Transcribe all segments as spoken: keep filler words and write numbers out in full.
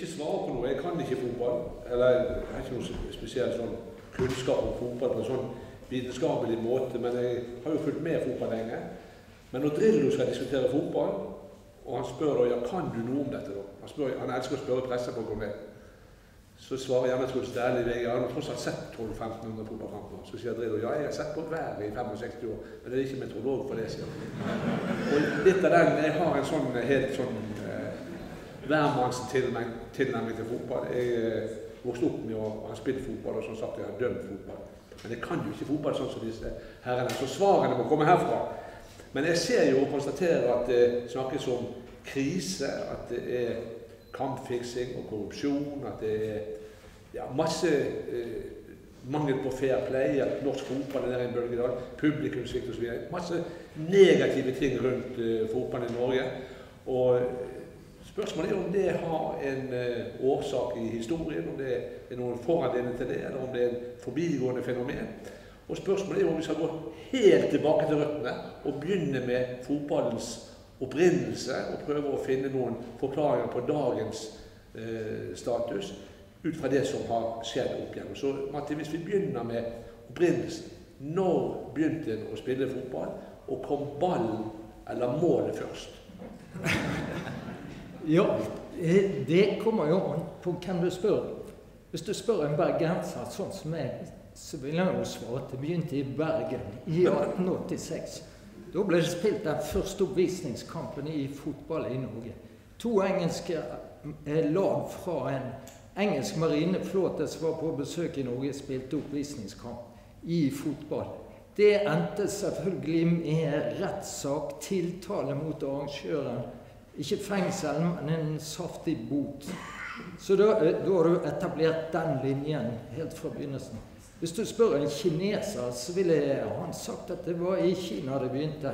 ikke svare på noe. Jeg kan ikke fotball. Eller jeg har ikke noe spesielt sånn kunnskap om fotball på en sånn vitenskapelig måte, men jeg har jo fulgt med fotball lenge. Men når Drillo skal diskutere fotball, og han spør da, ja, kan du noe om dette da? Han, spør, han elsker å spørre presset på om det. Så svarer gjerne Trud Stærlig, jeg har fortsatt sett tolv femten hundre fotballkamper. Så sier Drillo, ja, jeg har sett på været i femogseksti år, men det er ikke meteorolog for det, sier han. Og litt av den, jeg har en sånn helt sånn værmannstilnærming til fotball. Jeg vokste opp med å ha spilt fotball, og sånn sagt jeg har dømt fotball. Men jeg kan jo ikke fotball sånn som disse herrene, så svarene må komme herfra. Men jeg ser jo og konstaterer at det snakkes om krise, at det er kampfiksing og korrupsjon, at det er ja, masse eh, mangel på fair play, at norsk fotball er der i en bølgedal, publikumsvikt og så videre. Masse negative ting rundt eh, fotball i Norge. Og spørsmålet er om det har en uh, årsak i historien, om det er noen foranledning til det, eller om det er en forbigående fenomen. Og spørsmålet er om vi skal gå helt tilbake til røttene og begynne med fotballens opprinnelse og prøve å finne noen forklaringer på dagens uh, status ut fra det som har skjedd opp igjennom. Så Matti, hvis vi begynner med opprinnelsen, når begynte en å spille fotball, og kom ballen eller målet først? Ja, det kommer jo an på hvem du spør. Hvis du spør en bergenser sånn som jeg, så vil jeg jo svare at det begynte i Bergen i atten åttiseks. Da ble det spilt den første oppvisningskampen i fotball i Norge. To engelske lag fra en engelsk marineflåte som var på besøk i Norge, spilte oppvisningskamp i fotball. Det endte selvfølgelig med rettssak, tiltale mot arrangøren. Ikke fengsel, men en saftig bot. Så da, da har du etablert den linjen helt fra begynnelsen. Hvis du spør en kineser, så ville han sagt at det var i Kina det begynte.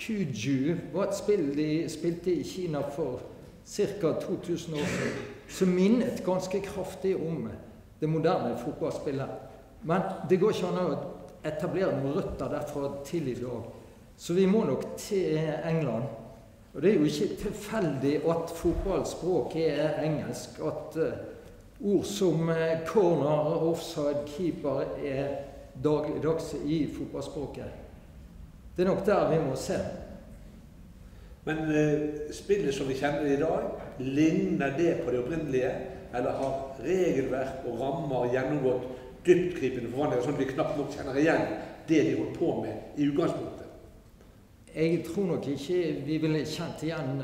Kuju var et spill de spilte i Kina for ca. to tusen år siden, som minnet ganske kraftig om det moderne fotballspillet. Men det går ikke an å etablere noen røtter derfra til i dag. Så vi må nok til England. Og det er jo ikke tilfeldig at fotballspråket er engelsk, at uh, ord som uh, corner, offside, keeper er dagligdags i fotballspråket. Det er nok der vi må se. Men uh, spillet som vi kjenner i dag, ligner det på det opprinnelige? Eller har regelverk og rammer gjennomgått dyptgripende forvandlinger, sånn at vi knapt nok kjenner igjen det de holdt på med i utgangspunktet? Jeg tror nok ikke vi ville kjent igjen,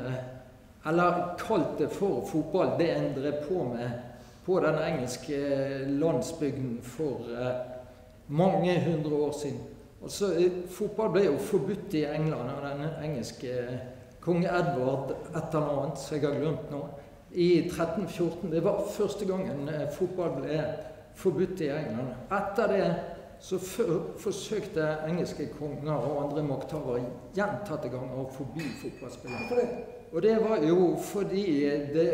eller kalt det for fotball, det en drev på med på den engelske landsbygden for mange hundre år siden. Altså, fotball ble jo forbudt i England av den engelske kong Edvard, et eller annet som jeg har glemt nå, i tretten fjorten. Det var første gangen fotball ble forbudt i England. Etter det så forsøkte engelske konger og andre makthavere gjentatte ganger å forby fotballspillere. Og det var jo fordi det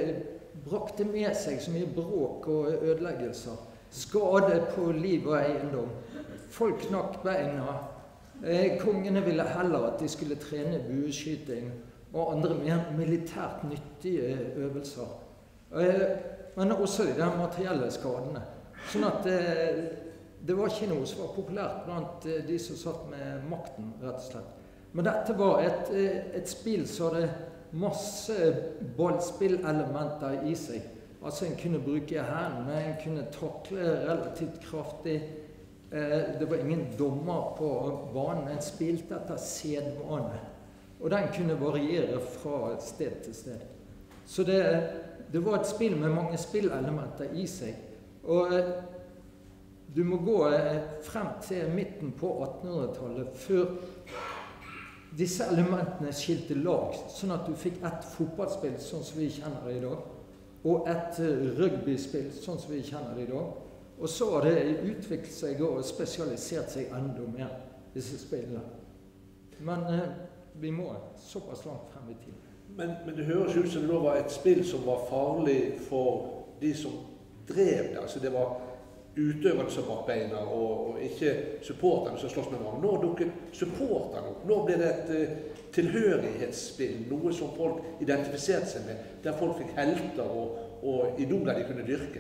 brakte med seg så mye bråk og ødeleggelser. Skade på liv og eiendom. Folk knakk beina. Kongene ville heller at de skulle trene bueskyting og andre mer militært nyttige øvelser. Men også de der materielle skadene. Sånn at det var ikke noe som var populært blant de som satt med makten, rett og slett. Men dette var et, et spill som hadde masse ballspillelementer i seg. Altså en kunne bruke hendene, en kunne takle relativt kraftig. Det var ingen dommer på banen, en spilte etter sedvane. Og den kunne variere fra sted til sted. Så det, det var et spill med mange spillelementer i seg. Og du må gå frem til midten på attenhundretallet før disse elementene skilte lag, sånn at du fikk et fotballspill sånn som vi kjenner det i dag, og et rugbyspill sånn som vi kjenner det i dag. Og så har det utviklet seg og spesialisert seg enda mer, disse spillene. Men eh, vi må såpass langt frem i tid. Men, men det høres ut som det var et spill som var farlig for de som drev det. Altså det var utøverne som var beina, og, og ikke supporterne som slåss med hverandre. Nå dukket supporterne opp. Nå ble det et uh, tilhørighetsspill, noe som folk identifiserte seg med, der folk fikk helter og, og idoler de kunne dyrke.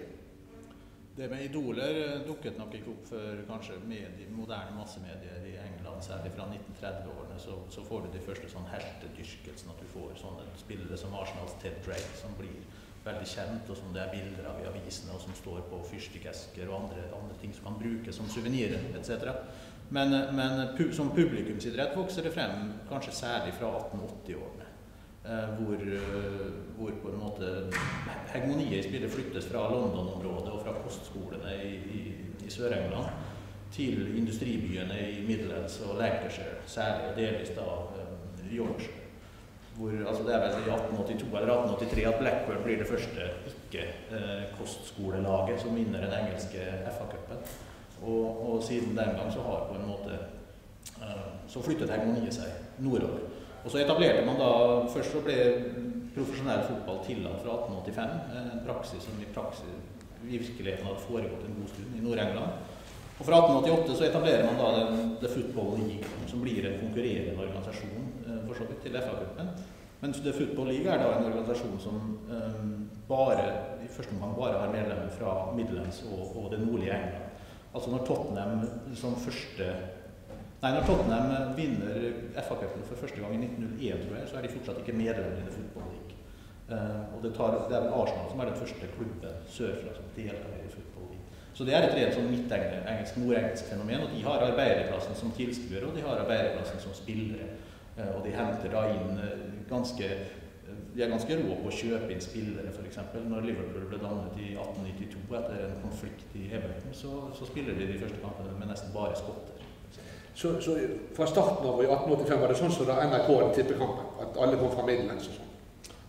Det med idoler dukket nok ikke opp før kanskje medie, moderne massemedier i England, særlig fra nitten trettiårene, så, så får du de første sånn heltedyrkelsen, at du får sånne spillere som Arsenals Ted Drake, som blir veldig kjent, og som det er bilder av i avisene, og som står på fyrstikkesker og andre, andre ting som kan brukes som suvenirer, et cetera. Men, men pu, som publikumsidrett vokser det frem, kanskje særlig fra atten åtti-årene, eh, hvor, hvor på en måte hegemoniet i spillet flyttes fra London-området og fra kostskolene i, i, i Sør-England til industribyene i Midlands og Lancashire, særlig delvis da eh, George. Hvor, altså det er vel i atten åttito eller atten åttitre at Blackburn blir det første ikke-kostskolelaget eh, som vinner den engelske F A-cupen. Og, og siden den gang så har på en måte eh, så flyttet hegemoniet seg nordover. Og så etablerte man da, først så ble profesjonell fotball tillatt fra atten åttifem, en praksis som i praksis i virkeligheten hadde foregått en god stund i Nord-England. Og fra atten åttiåtte så etablerer man da den, The Football League, som blir en konkurrerende organisasjon for så vidt til F A-gruppen. Men The Football League er da en organisasjon som um, bare, i første omgang bare har medlemmer fra Midlands og, og det nordlige England. Altså når Tottenham som første, nei når Tottenham vinner F A-gruppen for første gang i nitten null én, tror jeg, så er de fortsatt ikke medlemmer i The Football League. Uh, og det, tar, det er Arsenal som er den første klubben sørfra som deltar i Football League. Så det er et rett sånn midt-engelsk, nord-engelsk fenomen, og de har arbeiderklassen som tilskuere, og de har arbeiderklassen som spillere. Og de henter da inn ganske, de er ganske rå på å kjøpe inn spillere, for eksempel. Når Liverpool ble dannet i atten nittito etter en konflikt i Everton, så, så spiller de de første kampene med nesten bare skotter. Så, så fra starten av i atten åttifem var det sånn som da N R K tippet kampen, at alle kom fra Midlands og sånn?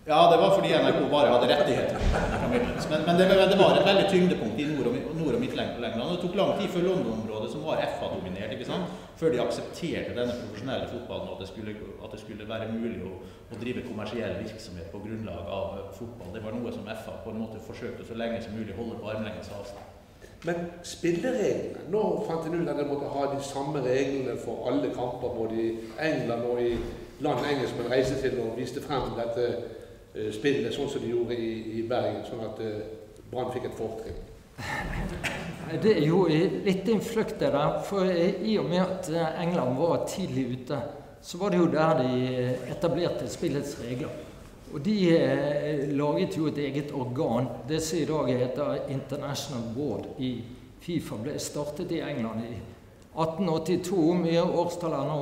Ja, det var fordi N R K bare hadde rettigheter fra Midlands, men, men det, det var et veldig tyngdepunkt i nord- og, nord- og Midt-England. Det tok lang tid før London-området, som var F A-dominert, ikke sant? Før de aksepterte denne profesjonelle fotballen og at det skulle, at det skulle være mulig å, å drive kommersiell virksomhet på grunnlag av fotball. Det var noe som F A på en måte forsøkte så lenge som mulig å holde på armlengdes avstand. Men spillereglene, nå fant jeg ut at de måtte ha de samme reglene for alle kamper, både i England og i land engelskmenn reiste til og viste frem dette spillet, sånn som de gjorde i, i Bergen, sånn at uh, Brann fikk et fortrinn? Det er jo litt innfløkt det der, for i og med at England var tidlig ute, så var det jo der de etablerte spillets regler. Og de eh, laget jo et eget organ, det som i dag heter International Board i FIFA, ble startet i England i atten åttito, mye årstall er nå.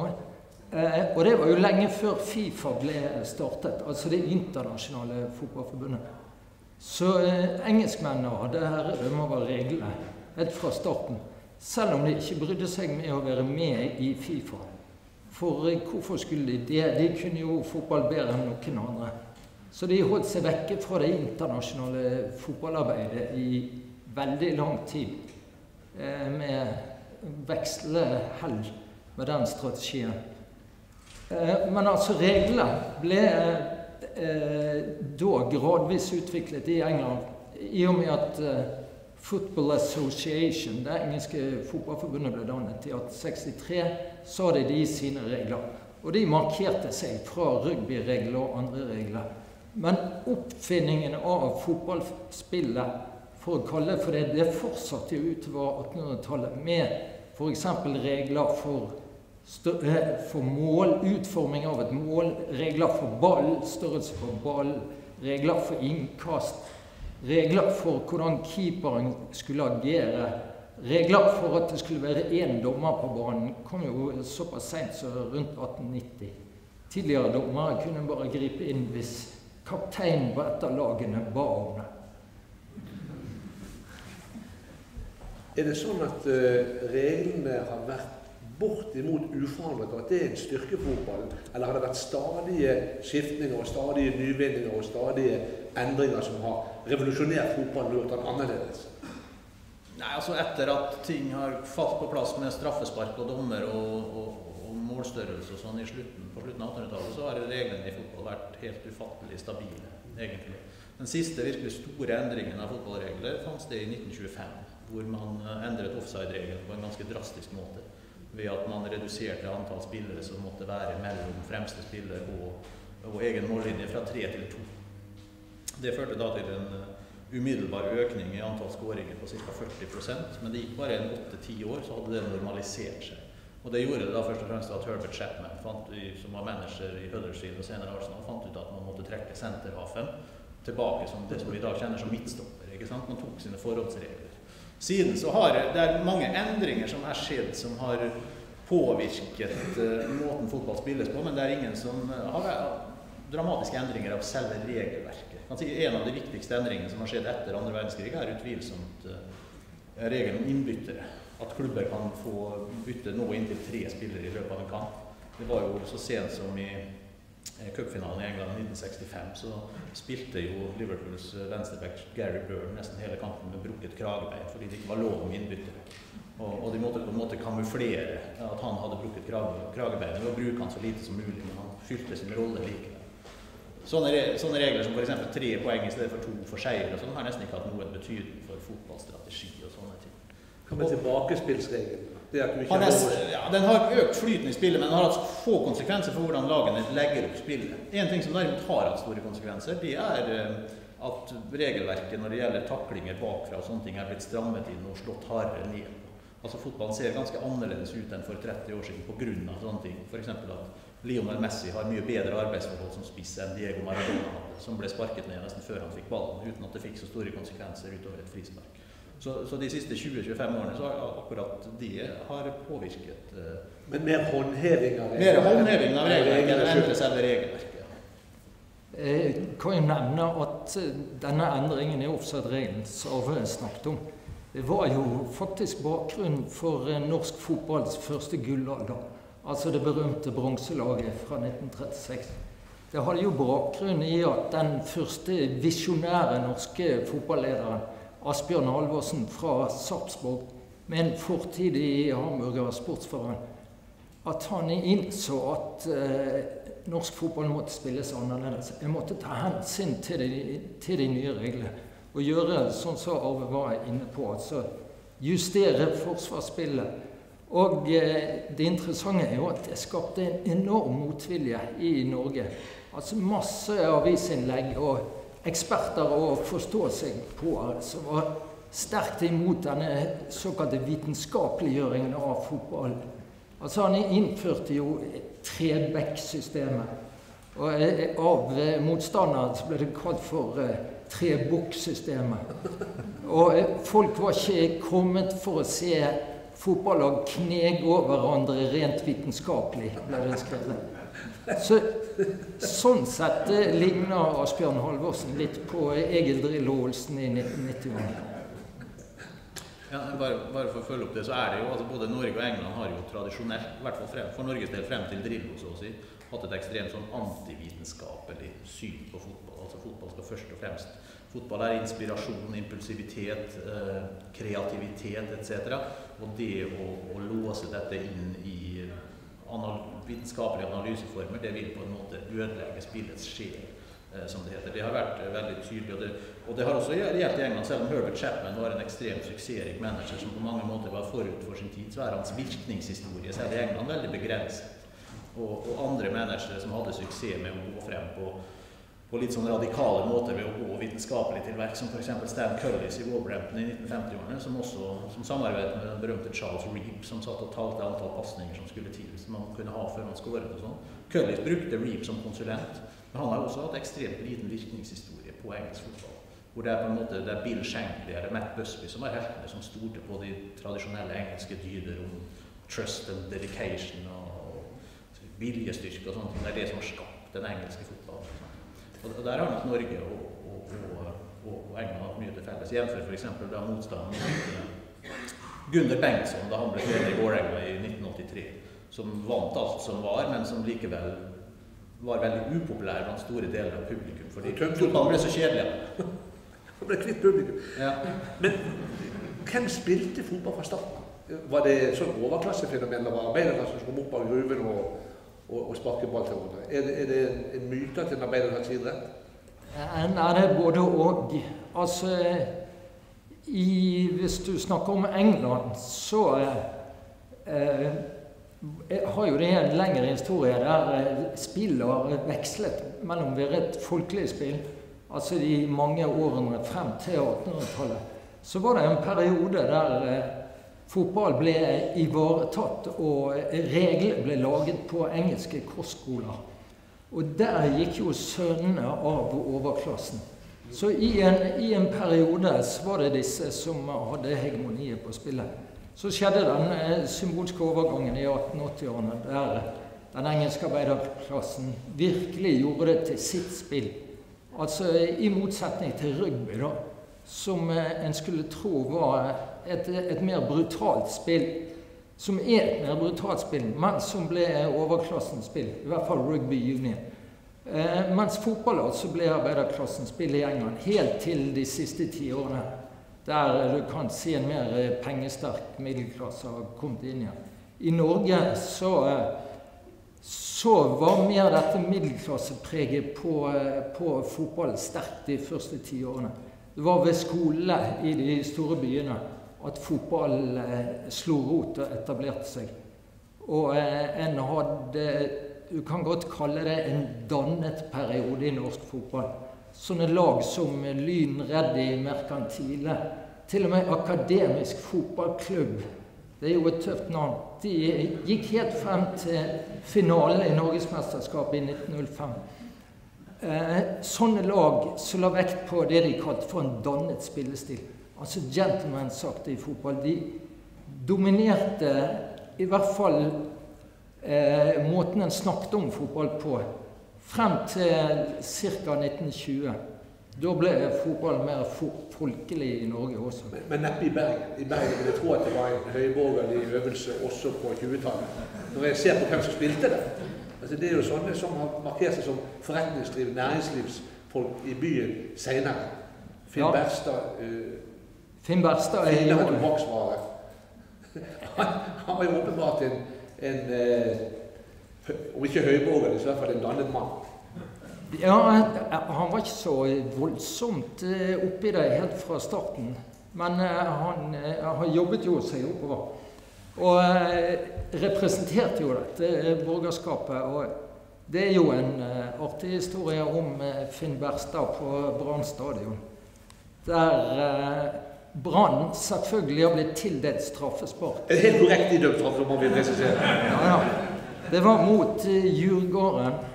Eh, og det var jo lenge før FIFA ble startet, altså det internasjonale fotballforbundet. Så eh, engelskmennene hadde herredømme over reglene helt fra starten, selv om de ikke brydde seg med å være med i FIFA. For eh, hvorfor skulle de det? De kunne jo fotball bedre enn noen andre. Så de holdt seg vekke fra det internasjonale fotballarbeidet i veldig lang tid, eh, med vekslende hell med den strategien. Men altså reglene ble eh, da gradvis utviklet i England, i og med at eh, Football Association, det engelske fotballforbundet, ble dannet i atten sekstitre, så hadde de sine regler. Og de markerte seg fra rugbyregler og andre regler. Men oppfinningen av fotballspillet, for å kalle det for det, det fortsatte jo utover attenhundretallet med for eksempel regler for for mål, utforming av et mål, regler for ball, størrelse for ball, regler for innkast, regler for hvordan keeperen skulle agere, regler for at det skulle være én dommer på banen, kom jo såpass sent som rundt atten nitti. Tidligere dommere kunne bare gripe inn hvis kapteinen på et av lagene ba om det. Er det sånn at uh, reglene har vært bortimot uforandret, at det er en styrke for fotballen, eller har det vært stadige skiftninger og stadige nyvinninger og stadige endringer som har revolusjonert fotballen og gjort den annerledes? Nei, altså etter at ting har falt på plass med straffespark og dommer og, og, og målstørrelse og sånn i slutten, på slutten av attenhundretallet, så har reglene i fotball vært helt ufattelig stabile, egentlig. Den siste virkelig store endringen av fotballregler fanns det i nitten tjuefem, hvor man endret offside-regelen på en ganske drastisk måte, ved at man reduserte antall spillere som måtte være mellom fremste spiller og, og egen mållinje fra tre til to. Det førte da til en, umiddelbar økning i antall skåringer på ca. førti prosent, men det gikk bare en åtte til ti år, så hadde det normalisert seg. Og det gjorde det da først og fremst at Herbert Chapman, fant, som var manager i Høddersyn og senere Arsenal, fant ut at man måtte trekke senterhafen tilbake som det som vi i dag kjenner som midtstopper, ikke sant? Man tok sine forholdsregler. Siden så har det er mange endringer som er skjedd, som har påvirket uh, måten fotball spilles på, men det er ingen som har uh, dramatiske endringer av selve regelverket. Kanskje en av de viktigste endringene som har skjedd etter andre verdenskrig er utvilsomt uh, regelen om innbyttere. At klubber kan få bytte nå inntil tre spillere i løpet av en kamp. Det var jo så sent som i cupfinalen i England i nitten sekstifem, så spilte jo Liverpools venstreback Gary Byrne nesten hele kampen med brukket kragebein fordi det ikke var lov om innbyttere. Og, og de måtte på en måte kamuflere at han hadde brukket kragebein ved å bruke han så lite som mulig, men han fylte sin rolle likevel. Sånne, re sånne regler som for eksempel tre poeng i stedet for to for seier og sånn har nesten ikke hatt noen betydning for fotballstrategi og sånne ting. Kommer tilbakespillsregelen. Det er ikke mye. Ja, den har økt flyten i spillet, men den har hatt få konsekvenser for hvordan lagene legger opp spillet. En ting som derimot har hatt store konsekvenser, det er at regelverket når det gjelder taklinger bakfra og sånne ting er blitt strammet inn og slått hardere ned. Altså fotballen ser ganske annerledes ut enn for tretti år siden på grunn av sånne ting. For eksempel at Lionel Messi har mye bedre arbeidsforhold som spiss enn Diego Maradona, som ble sparket ned nesten før han fikk ballen, uten at det fikk så store konsekvenser utover et frispark. Så, så de siste tjue til tjuefem årene så har akkurat det har påvirket uh, Men mer håndheving av regelverket? Mer håndheving av regelverket enn å endre selve regelverket. Jeg kan jo nevne at denne endringen i offside-regelen som vi snakket om, det var jo faktisk bakgrunnen for norsk fotballs første gullalder. Altså det berømte bronselaget fra nitten trettiseks. Det hadde jo bakgrunn i at den første visjonære norske fotballlederen Asbjørn Alvorsen fra Sarpsborg, med en fortid i Hamburger sportsforening, at han innså at eh, norsk fotball måtte spilles annerledes. Jeg måtte ta hensyn til de, til de nye reglene og gjøre sånn som Arve var inne på, altså justere forsvarsspillet. Og eh, det interessante er jo at det skapte en enorm motvilje i Norge. Altså masse avisinnlegg og eksperter og forstå seg på som var sterkt imot denne såkalte vitenskapeliggjøringen av fotball. Altså han innførte jo trebekk-systemet, og av motstandere så ble det kalt for trebukk-systemet. Og folk var ikke kommet for å se fotballag kneg over hverandre rent vitenskapelig, ble det skrevet. Så, sånn sett ligner Asbjørn Halvorsen litt på Egil Drillo Olsen i nitten nitti-årene. Ja, bare, bare for å følge opp det, så er det jo, altså både Norge og England har jo tradisjonelt, i hvert fall frem, for Norges del frem til Drillo, så å si, hatt et ekstremt sånn antivitenskapelig syn på fotball. Altså fotball skal først og fremst, fotball er inspirasjon, impulsivitet, eh, kreativitet, et cetera. Og det å, å låse dette inn i analyser, vitenskapelige analyseformer, det vil på en måte ødelegge spillets sjel, eh, som det heter. Det har vært eh, veldig tydelig, og det, og det har også gjeldt i England. Selv om Herbert Chapman var en ekstremt suksessrik manager som på mange måter var forut for sin tid, så er hans virkningshistorie, selv i England, veldig begrenset. Og, og andre managere som hadde suksess med å gå frem på, på litt sånn radikale måter ved å gå vitenskapelig til verk, som for eksempel Stan Curlys i Wolverhampton i nitten femtiårene, som også som samarbeidet med den berømte Charles Reap, som satt og talte antall passninger som skulle til, som man kunne ha før man skåret og sånn. Curlys brukte Reap som konsulent, men han har også hatt ekstremt liten virkningshistorie på engelsk fotball, hvor det er på en måte det er Bill Shankly eller Matt Busby som er heltene som stolte på de tradisjonelle engelske dyder om trust and dedication og viljestyrke og sånt. Det er det som har skapt den engelske fotballen. Og der har nok Norge og, og, og, og England hatt mye til felles. Jevnfør for eksempel da motstanden Gunder Bengtsson, da han ble leder i Vålerenga i nitten åttitre, som vant alt som var, men som likevel var veldig upopulær blant store deler av publikum, fordi fotballen ble så kjedelig. Han ble kvitt publikum. Ja. Men hvem spilte fotball fra starten? Var det sånn overklassefenomen, eller var arbeiderklassen som kom opp av gruven og og sparke ball til hverandre? Er det, er det en myte til en arbeiderklasse idrett? Nei, det er både og. Altså, i, hvis du snakker om England, så eh, har jo det en lengre historie der spiller vekslet mellom å være et folkelig spill altså de mange årene frem til attenhundretallet, så var det en periode der eh, fotball ble ivaretatt, og regler ble laget på engelske kostskoler. Og der gikk jo sønnene av overklassen. Så i en, i en periode så var det disse som hadde hegemoniet på spillet. Så skjedde den symbolske overgangen i attenåttiårene, der den engelske arbeiderklassen virkelig gjorde det til sitt spill. Altså i motsetning til rugby da, som en skulle tro var et, et mer brutalt spill, som er et mer brutalt spill, men som ble overklassens spill, i hvert fall rugby union. Eh, mens fotball altså ble arbeiderklassens spill i England, helt til de siste ti årene, der du kan se en mer pengesterk middelklasse har kommet inn igjen. I Norge så... Eh, så var mer dette middelklassepreget på, på fotball sterkt de første ti årene. Det var ved skole i de store byene at fotball slo rot og etablerte seg. Og en hadde, du kan godt kalle det en dannet periode i norsk fotball. Sånne lag som Lyn, Reddy, Merkantile, til og med Akademisk Fotballklubb. Det er jo et tøft navn. De gikk helt frem til finalen i Norgesmesterskapet i nitten null fem. Eh, sånne lag som la vekt på det de kalte for en dannet spillestil. Altså gentlemen sagt i fotball. De dominerte i hvert fall eh, måten en snakket om fotball på. Frem til ca. nitten tjue. Da ble fotball mer folkelig i Norge også. Men, men neppe i Bergen. I Bergen, jeg tror at det var en høyborgerlig øvelse også på tjuetallet. Når jeg ser på hvem som spilte det. Altså, det er jo sånne som har markert seg som forretningsliv, næringslivsfolk i byen senere. Finn ja. Berstad... Uh, Finn Berstad er jo... Finn Berstad han, han var jo åpenbart en... en uh, om ikke høyborgerlig, så i hvert fall en dannet mann. Ja, han var ikke så voldsomt oppi det helt fra starten, men han, han jobbet jo seg oppover. Og representerte jo dette borgerskapet, og det er jo en artig historie om Finn Berstad på Brann stadion. Der Brann selvfølgelig har blitt tildelt straffespark. Det er helt korrekt i dømt straff, man vil presisere. Ja, ja. Det var mot Jurgen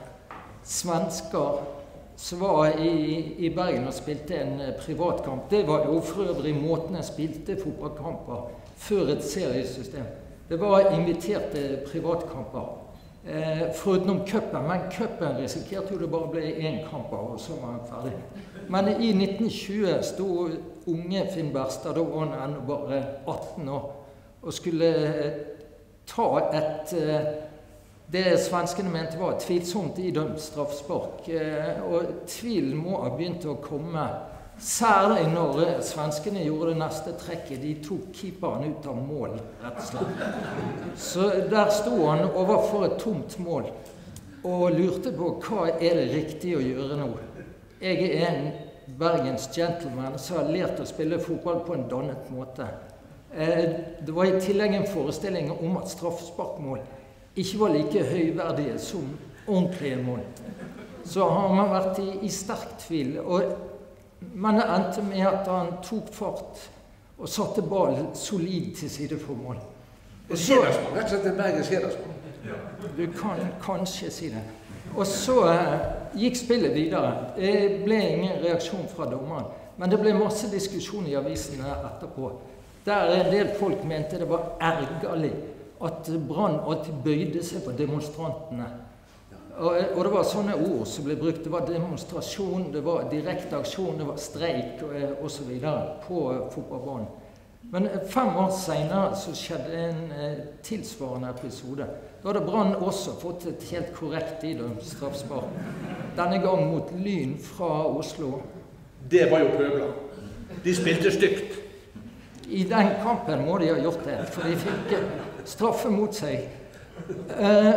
Smanska, som var i, i Bergen og spilte en privatkamp. Det var jo for øvrig måten jeg spilte fotballkamper før et seriesystem. Det var inviterte privatkamper, eh, foruten om køppen, men køppen risikerte jo det bare ble én kamper, og så var han ferdig. Men i nitten tjue sto unge Finn Berstad, da var han bare atten år, og skulle ta et... Eh, Det svenskene mente var tvilsomt idømt straffespark, og tvil må ha begynt å komme, særlig når svenskene gjorde det neste trekket. De tok keeperen ut av mål, rett og slett. Så der sto han overfor et tomt mål, og lurte på hva er det riktig å gjøre nå. Jeg er en Bergens gentleman som har lært å spille fotball på en dannet måte. Det var i tillegg en forestilling om at straffesparkmål ikke var like høyverdige som ordentlige mål. Så har man vært i, i sterk tvil, og man endte med at han tok fart og satte ballen solid til side for mål. En hedersmann, rett og slett en Bergens hedersmann. Du kan kanskje si det. Og så eh, gikk spillet videre. Det ble ingen reaksjon fra dommeren, men det ble masse diskusjon i avisene etterpå, der en del folk mente det var ergerlig at Brann alltid bøyde seg på demonstrantene. Og, og det var sånne ord som ble brukt. Det var demonstrasjon, det var direkte aksjon, det var streik og så videre på fotballbanen. Men fem år senere så skjedde en eh, tilsvarende episode. Da hadde Brann også fått et helt korrekt idømt straffespark. Denne gang mot Lyn fra Oslo. Det var jo pøbler. De spilte stygt. I den kampen må de ha gjort det, for de fikk straffe mot seg. Eh,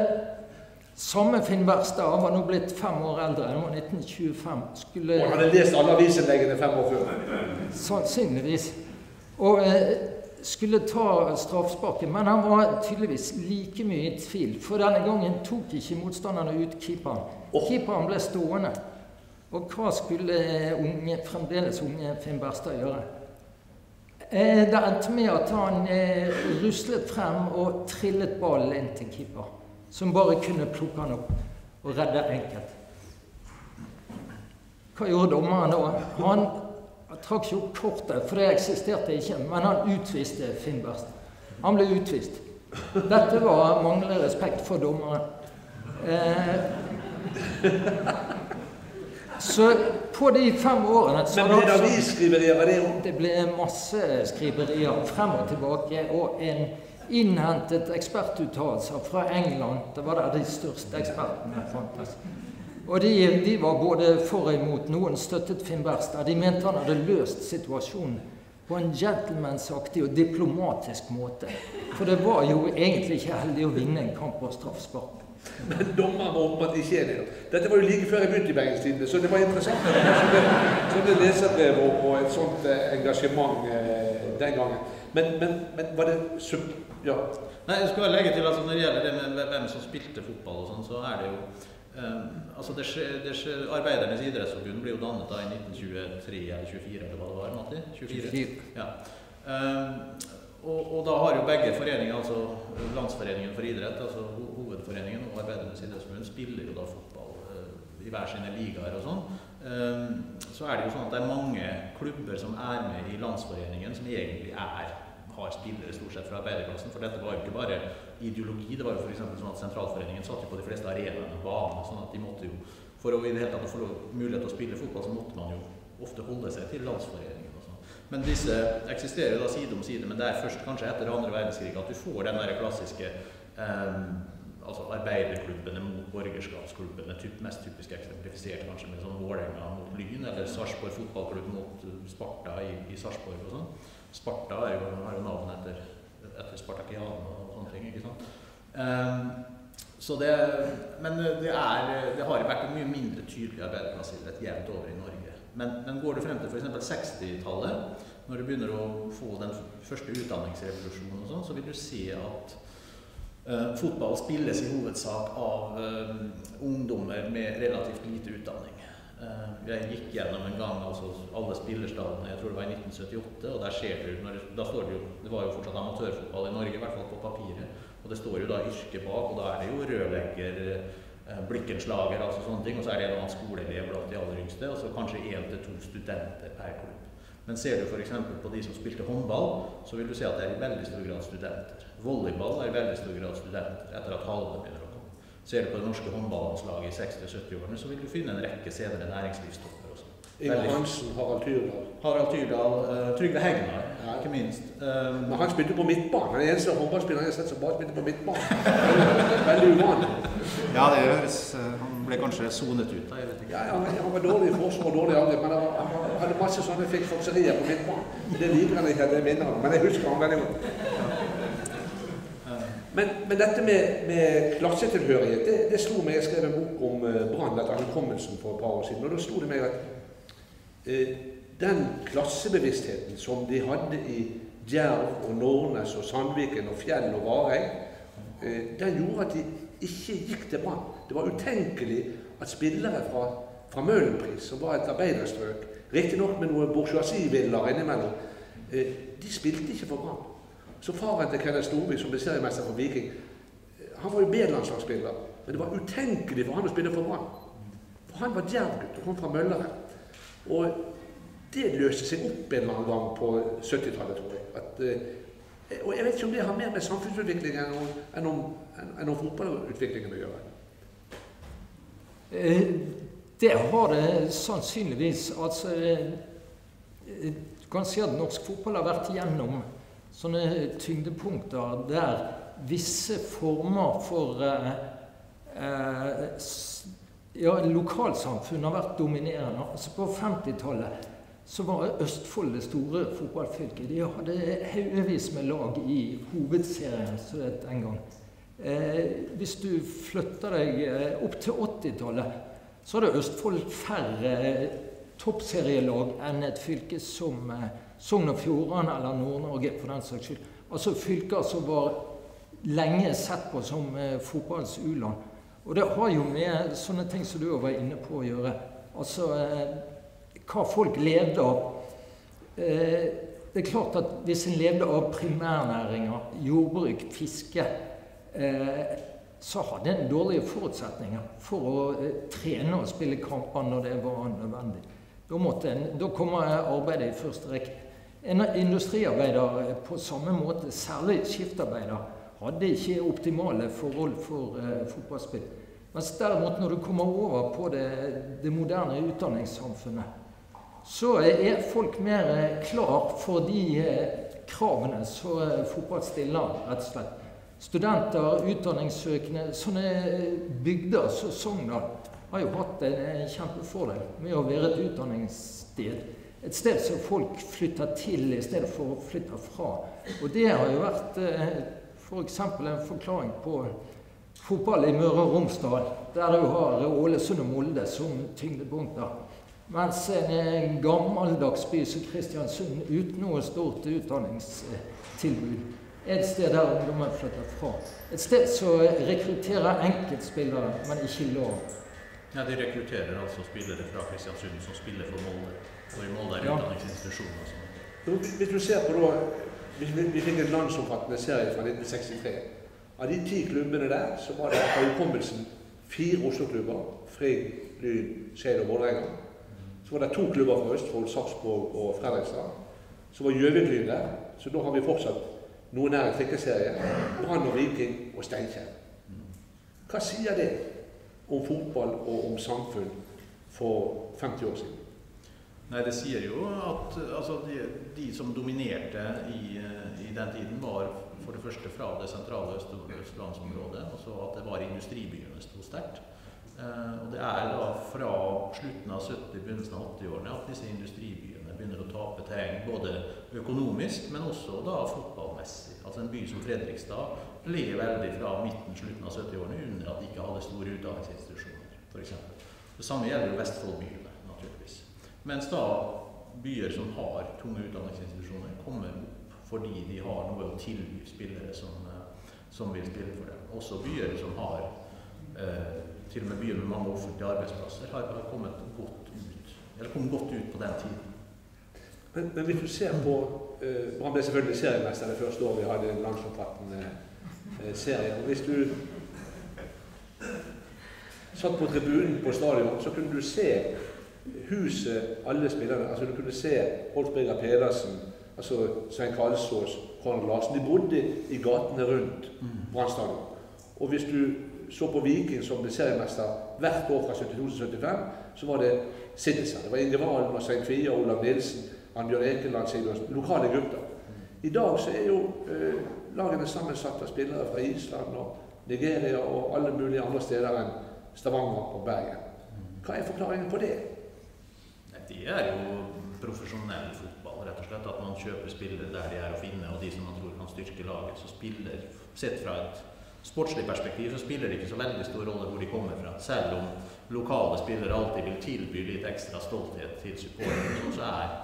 samme Finn Berstad var nå blitt fem år eldre, nå nitten tjuefem. Skulle... Og han hadde lest alle aviseleggene fem år før. Sannsynligvis. Og eh, skulle ta straffesparken, men han var tydeligvis like mye i tvil, for denne gangen tok ikke motstanderne ut keeperen. Oh. Keeperen ble stående. Og hva skulle unge, fremdeles unge Finn-Bærstad gjøre? Eh, det endte med at han eh, ruslet frem og trillet ballen inn til keeper, som bare kunne plukke han opp og redde enkelt. Hva gjorde dommeren da? Han trakk jo kortet, for det eksisterte ikke, men han utviste Finn Berstad. Han ble utvist. Dette var manglende respekt for dommeren. Eh, Så på de fem årene... Så men ble det aviskriverier? Det, det ble masse skriverier frem og tilbake, og en innhentet ekspertuttalelser fra England. Det var der de største ekspertene fantes. Og de, de var både for og imot. Noen støttet Finn Berstad. De mente han hadde løst situasjonen på en gentlemansaktig og diplomatisk måte. For det var jo egentlig ikke heldig å vinne en kamp på straffespark. Men dommeren var åpenbart ikke enig. Dette var jo like før jeg begynte i Bergenstidene, så det var interessant. Så det leserbrev og et sånt engasjement den gangen. Men, men, men var det sub... Ja. Nei, jeg skulle legge til at altså, når det gjelder det med hvem som spilte fotball og sånn, så er det jo... Um, altså, det skje, det skje, Arbeidernes idrettsforbund ble jo dannet da i nitten tjuetre eller tjuefire, eller hva det var, Matti? tjuefire? Ja. Um, Og, og da har jo begge foreninger, altså Landsforeningen for idrett, altså Hovedforeningen og Arbeidernes idrettsforbund, spiller jo da fotball uh, i hver sine ligaer og sånn. Um, så er det jo sånn at det er mange klubber som er med i Landsforeningen som egentlig er, har spillere stort sett fra arbeiderklassen, for dette var jo ikke bare ideologi, det var jo for eksempel sånn at Sentralforeningen satt jo på de fleste arenaene og baner, sånn at de måtte jo, for å i det hele tatt få mulighet til å spille fotball, så måtte man jo ofte holde seg til Landsforeningen. Men disse eksisterer jo da side om side, men det er først kanskje etter andre verdenskrig at du får den der klassiske eh, altså arbeiderklubbene mot borgerskapsklubbene, typ, mest typisk eksemplifisert kanskje med sånn Vålerenga mot Lyn, eller Sarpsborg fotballklubb mot Sparta i, i Sarpsborg og sånn. Sparta er jo, har jo navnet etter, etter Spartakianen og sånne ting, ikke sant? Eh, så det, men det, er, det har vært en mye mindre tydelig arbeiderklassidrett jevnt over i Norge. Men, men går du frem til for eksempel sekstitallet, når du begynner å få den første utdanningsrevolusjonen og sånn, så vil du se at uh, fotball spilles i hovedsak av uh, ungdommer med relativt lite utdanning. Uh, jeg gikk gjennom en gang altså, alle spillerstadene, jeg tror det var i nitten syttiåtte, og der ser du, når, da står det jo, det var jo fortsatt amatørfotball i Norge, i hvert fall på papiret, og det står jo da yrke bak, og da er det jo rørlegger, blikkenslager, altså sånne ting, og så er det en annen skoleelev blant de aller yngste, og så kanskje en til to studenter per klubb. Men ser du for eksempel på de som spilte håndball, så vil du se at det er i veldig stor grad studenter. Volleyball er i veldig stor grad studenter, etter at halvene begynner å komme. Ser du på det norske håndballandslaget i seksti- og syttiårene, så vil du finne en rekke senere næringslivstopper også. Inger Hansen, Harald Tyrdal. Harald Tyrdal, uh, Trygve Hegnar, ja. Ikke minst. Um, Men han spilte på midtbanen. Den eneste håndballspilleren jeg har sett som bare spilte på midtbanen. Veldig uvanlig. Ja, det høres. Han ble kanskje sonet ut da, jeg vet ikke. Ja, han, han var dårlig i forsvar og dårlig i andre, men han, han, han hadde masse sånne fikkfokserier på midtbanen. Det liker han ikke, det minner han, men jeg husker han veldig godt. Men, men dette med, med klassetilhørighet, det, det slo meg, jeg skrev en bok om Brann etter ankommelsen for et par år siden, og da slo det meg at eh, den klassebevisstheten som de hadde i Djerv og Nornes og Sandviken og Fjell og Vareng, eh, den gjorde at de ikke gikk til Brann. Det var utenkelig at spillere fra, fra Møhlenpris, som var et arbeiderstrøk, riktig nok med noen bourgeoisiviller innimellom, eh, de spilte ikke for Brann. Så faren til Kenneth Storby, som ble seriemester for Viking, han var jo B-landslagsspiller, men det var utenkelig for han å spille for Brann. For han var djervgutt og kom fra Møllere. Og det løste seg opp en eller annen gang på syttitallet, tror jeg. At, eh, og jeg vet ikke om det har mer med samfunnsutviklingen enn om, enn, enn om fotballutviklingen å gjøre. Det har det sannsynligvis. Altså, du kan si at norsk fotball har vært gjennom sånne tyngdepunkter der visse former for eh, eh, ja, lokalsamfunn har vært dominerende. Altså på femtitallet. Så var Østfold det store fotballfylket. De hadde haugevis med lag i hovedserien, så det en gang. Eh, hvis du flytter deg opp til åttitallet, så hadde Østfold færre toppserielag enn et fylke som eh, Sogn og Fjordane eller Nord-Norge, for den saks skyld. Altså fylker som var lenge sett på som eh, fotballens u-land. Og det har jo med sånne ting som du var inne på å gjøre. altså hva folk levde av. Det er klart at hvis en levde av primærnæringer, jordbruk, fiske, så hadde en dårlige forutsetninger for å trene og spille kamper når det var nødvendig. Da, en, da kommer arbeidet i første rekke. En industriarbeider på samme måte, særlig skiftarbeider, hadde ikke optimale forhold for uh, fotballspill. Mens derimot når du kommer over på det, det moderne utdanningssamfunnet, så er folk mer klar for de kravene som fotball stiller, rett og slett. Studenter, utdanningssøkende, sånne bygder som Sogndal har jo hatt en kjempefordel med å være et utdanningssted. Et sted som folk flytter til i stedet for å flytte fra. Og det har jo vært for eksempel en forklaring på fotball i Møre og Romsdal, der du har Ålesund og Molde som tyngdepunkter. Mens en gammeldagsby som Kristiansund, uten noe stort utdanningstilbud, er et sted der ungdommen flytter fra. Et sted som rekrutterer enkeltspillere, men ikke lag. Ja, de rekrutterer altså spillere fra Kristiansund som spiller for Molde, og i Molde er utdanningsinstitusjoner og sånt. Hvis du ser på da, vi fikk en landsomfattende serie fra nitten sekstitre. Av de ti klubbene der, så var det fra utkommelsen fire Oslo-klubber, Frigg, Lyn, Skeid og Vålerenga. Så var det to klubber fra Østfold, Sarpsborg og Fredrikstad. Så var Gjøvik-Lyn der, så da har vi fortsatt noe nær en trikkeserie. Brann og Viking og Steinkjer. Hva sier det om fotball og om samfunn for femti år siden? Nei, det sier jo at altså, de, de som dominerte i, i den tiden var for det første fra det sentrale østlandsområdet, altså at det var industribyene sto sterkt. Uh, og det er da fra slutten av sytti, begynnelsen av åttiårene at disse industribyene begynner å tape terreng, både økonomisk, men også da fotballmessig. Altså en by som Fredrikstad ble veldig fra midten, slutten av syttiårene under at de ikke hadde store utdanningsinstitusjoner, for eksempel. Det samme gjelder Vestfoldbyene, naturligvis. Mens da byer som har tunge utdanningsinstitusjoner kommer opp fordi de har noe å tilby spillere som, som vil spille for dem. Også byer som har uh, til og med byer med mange offentlige arbeidsplasser, har kommet godt ut, eller kommet godt ut på den tiden. Men, men hvis du ser på, eh, Brann ble selvfølgelig seriemester det første året vi hadde en landsomfattende eh, serie, og hvis du satt på tribunen på stadion, så kunne du se huset, alle spillerne, altså du kunne se Holtbringer Pedersen, altså Svein Karlsås, Conrad Larsen, de bodde i gatene rundt Brann stadion. Og hvis du så på Viking som ble seriemester hvert år fra syttito til syttifem, så var det Siddelsen. Det var Inge Valen og Svein Kvia, Olav Nilsen, Anbjørn Ekeland, Siddelsen, lokale gutter. I dag så er jo eh, lagene sammensatt av spillere fra Island og Nigeria og alle mulige andre steder enn Stavanger og Bergen. Hva er forklaringen på det? Det er jo profesjonell fotball, rett og slett. At man kjøper spillere der de er å finne, og de som man tror kan styrke laget, så spiller sett fra et sportslig perspektiv så spiller det ikke så veldig stor rolle hvor de kommer fra. Selv om lokale spillere alltid vil tilby litt ekstra stolthet til supporterne, så er,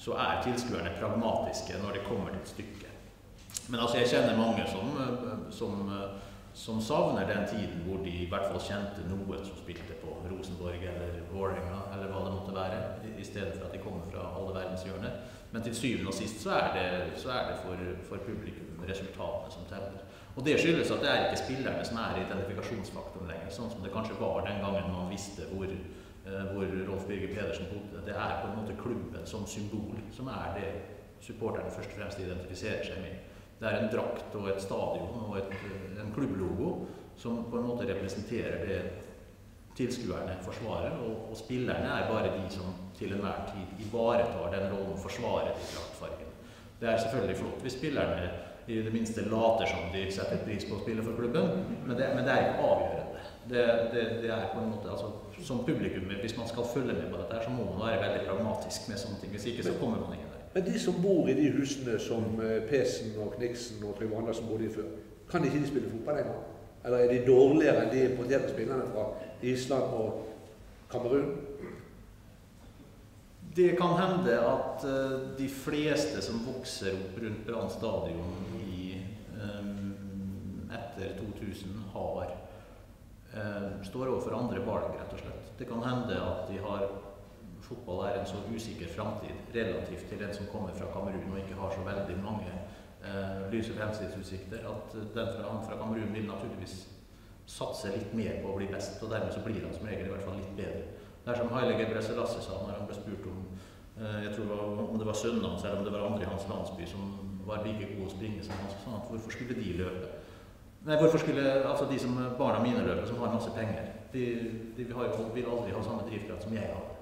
så er tilskuerne pragmatiske når det kommer til et stykke. Men altså, jeg kjenner mange som, som, som savner den tiden hvor de i hvert fall kjente noen som spilte på Rosenborg eller Vålerenga, eller hva det måtte være, i stedet for at de kommer fra alle verdenshjørner. Men til syvende og sist så er det, så er det for, for publikum resultatene som teller. Og det skyldes at det er ikke spillerne som er identifikasjonsfaktoren lenger, sånn som det kanskje var den gangen man visste hvor, hvor Rolf Birger Pedersen bodde. Det er på en måte klubben som symbol, som er det supporterne først og fremst identifiserer seg med. Det er en drakt og et stadion og et, en klubblogo som på en måte representerer det tilskuerne forsvarer, og, og spillerne er bare de som til enhver tid ivaretar den rollen forsvarer i draktfargen. Det er selvfølgelig flott hvis spillerne i det minste later som de setter pris på å spille for klubben, men det, men det er ikke avgjørende. Det, det, det er på en måte, altså, som publikum, hvis man skal følge med på dette, så må man være veldig pragmatisk med sånne ting, hvis ikke så kommer man ingen der. Men de som bor i de husene som Pesen og Kniksen og Trygve Andersen bodde i før, kan ikke de spille fotball lenger? Eller er de dårligere enn de importerte spillerne fra Island og Kamerun? Det kan hende at uh, de fleste som vokser opp rundt Brann stadion i, um, etter to tusen har uh, eh, står overfor andre valg, rett og slett. Det kan hende at de har, fotball er en så usikker fremtid relativt til den som kommer fra Kamerun og ikke har så veldig mange eh, lyse fremtidsutsikter, at den fra, han fra Kamerun vil naturligvis satse litt mer på å bli best, og dermed så blir han som regel i hvert fall litt bedre. Det er som Heiliger Breselasse sa når han ble spurt om, eh, jeg tror det var, om det var sønnen hans, eller om det var andre i hans landsby som var like gode å springe som hans, sånn at hvorfor skulle de løpe? Nei, hvorfor skulle, altså de som barna mine løper, som har masse penger, de, de har, vil aldri ha samme drivkraft som jeg har.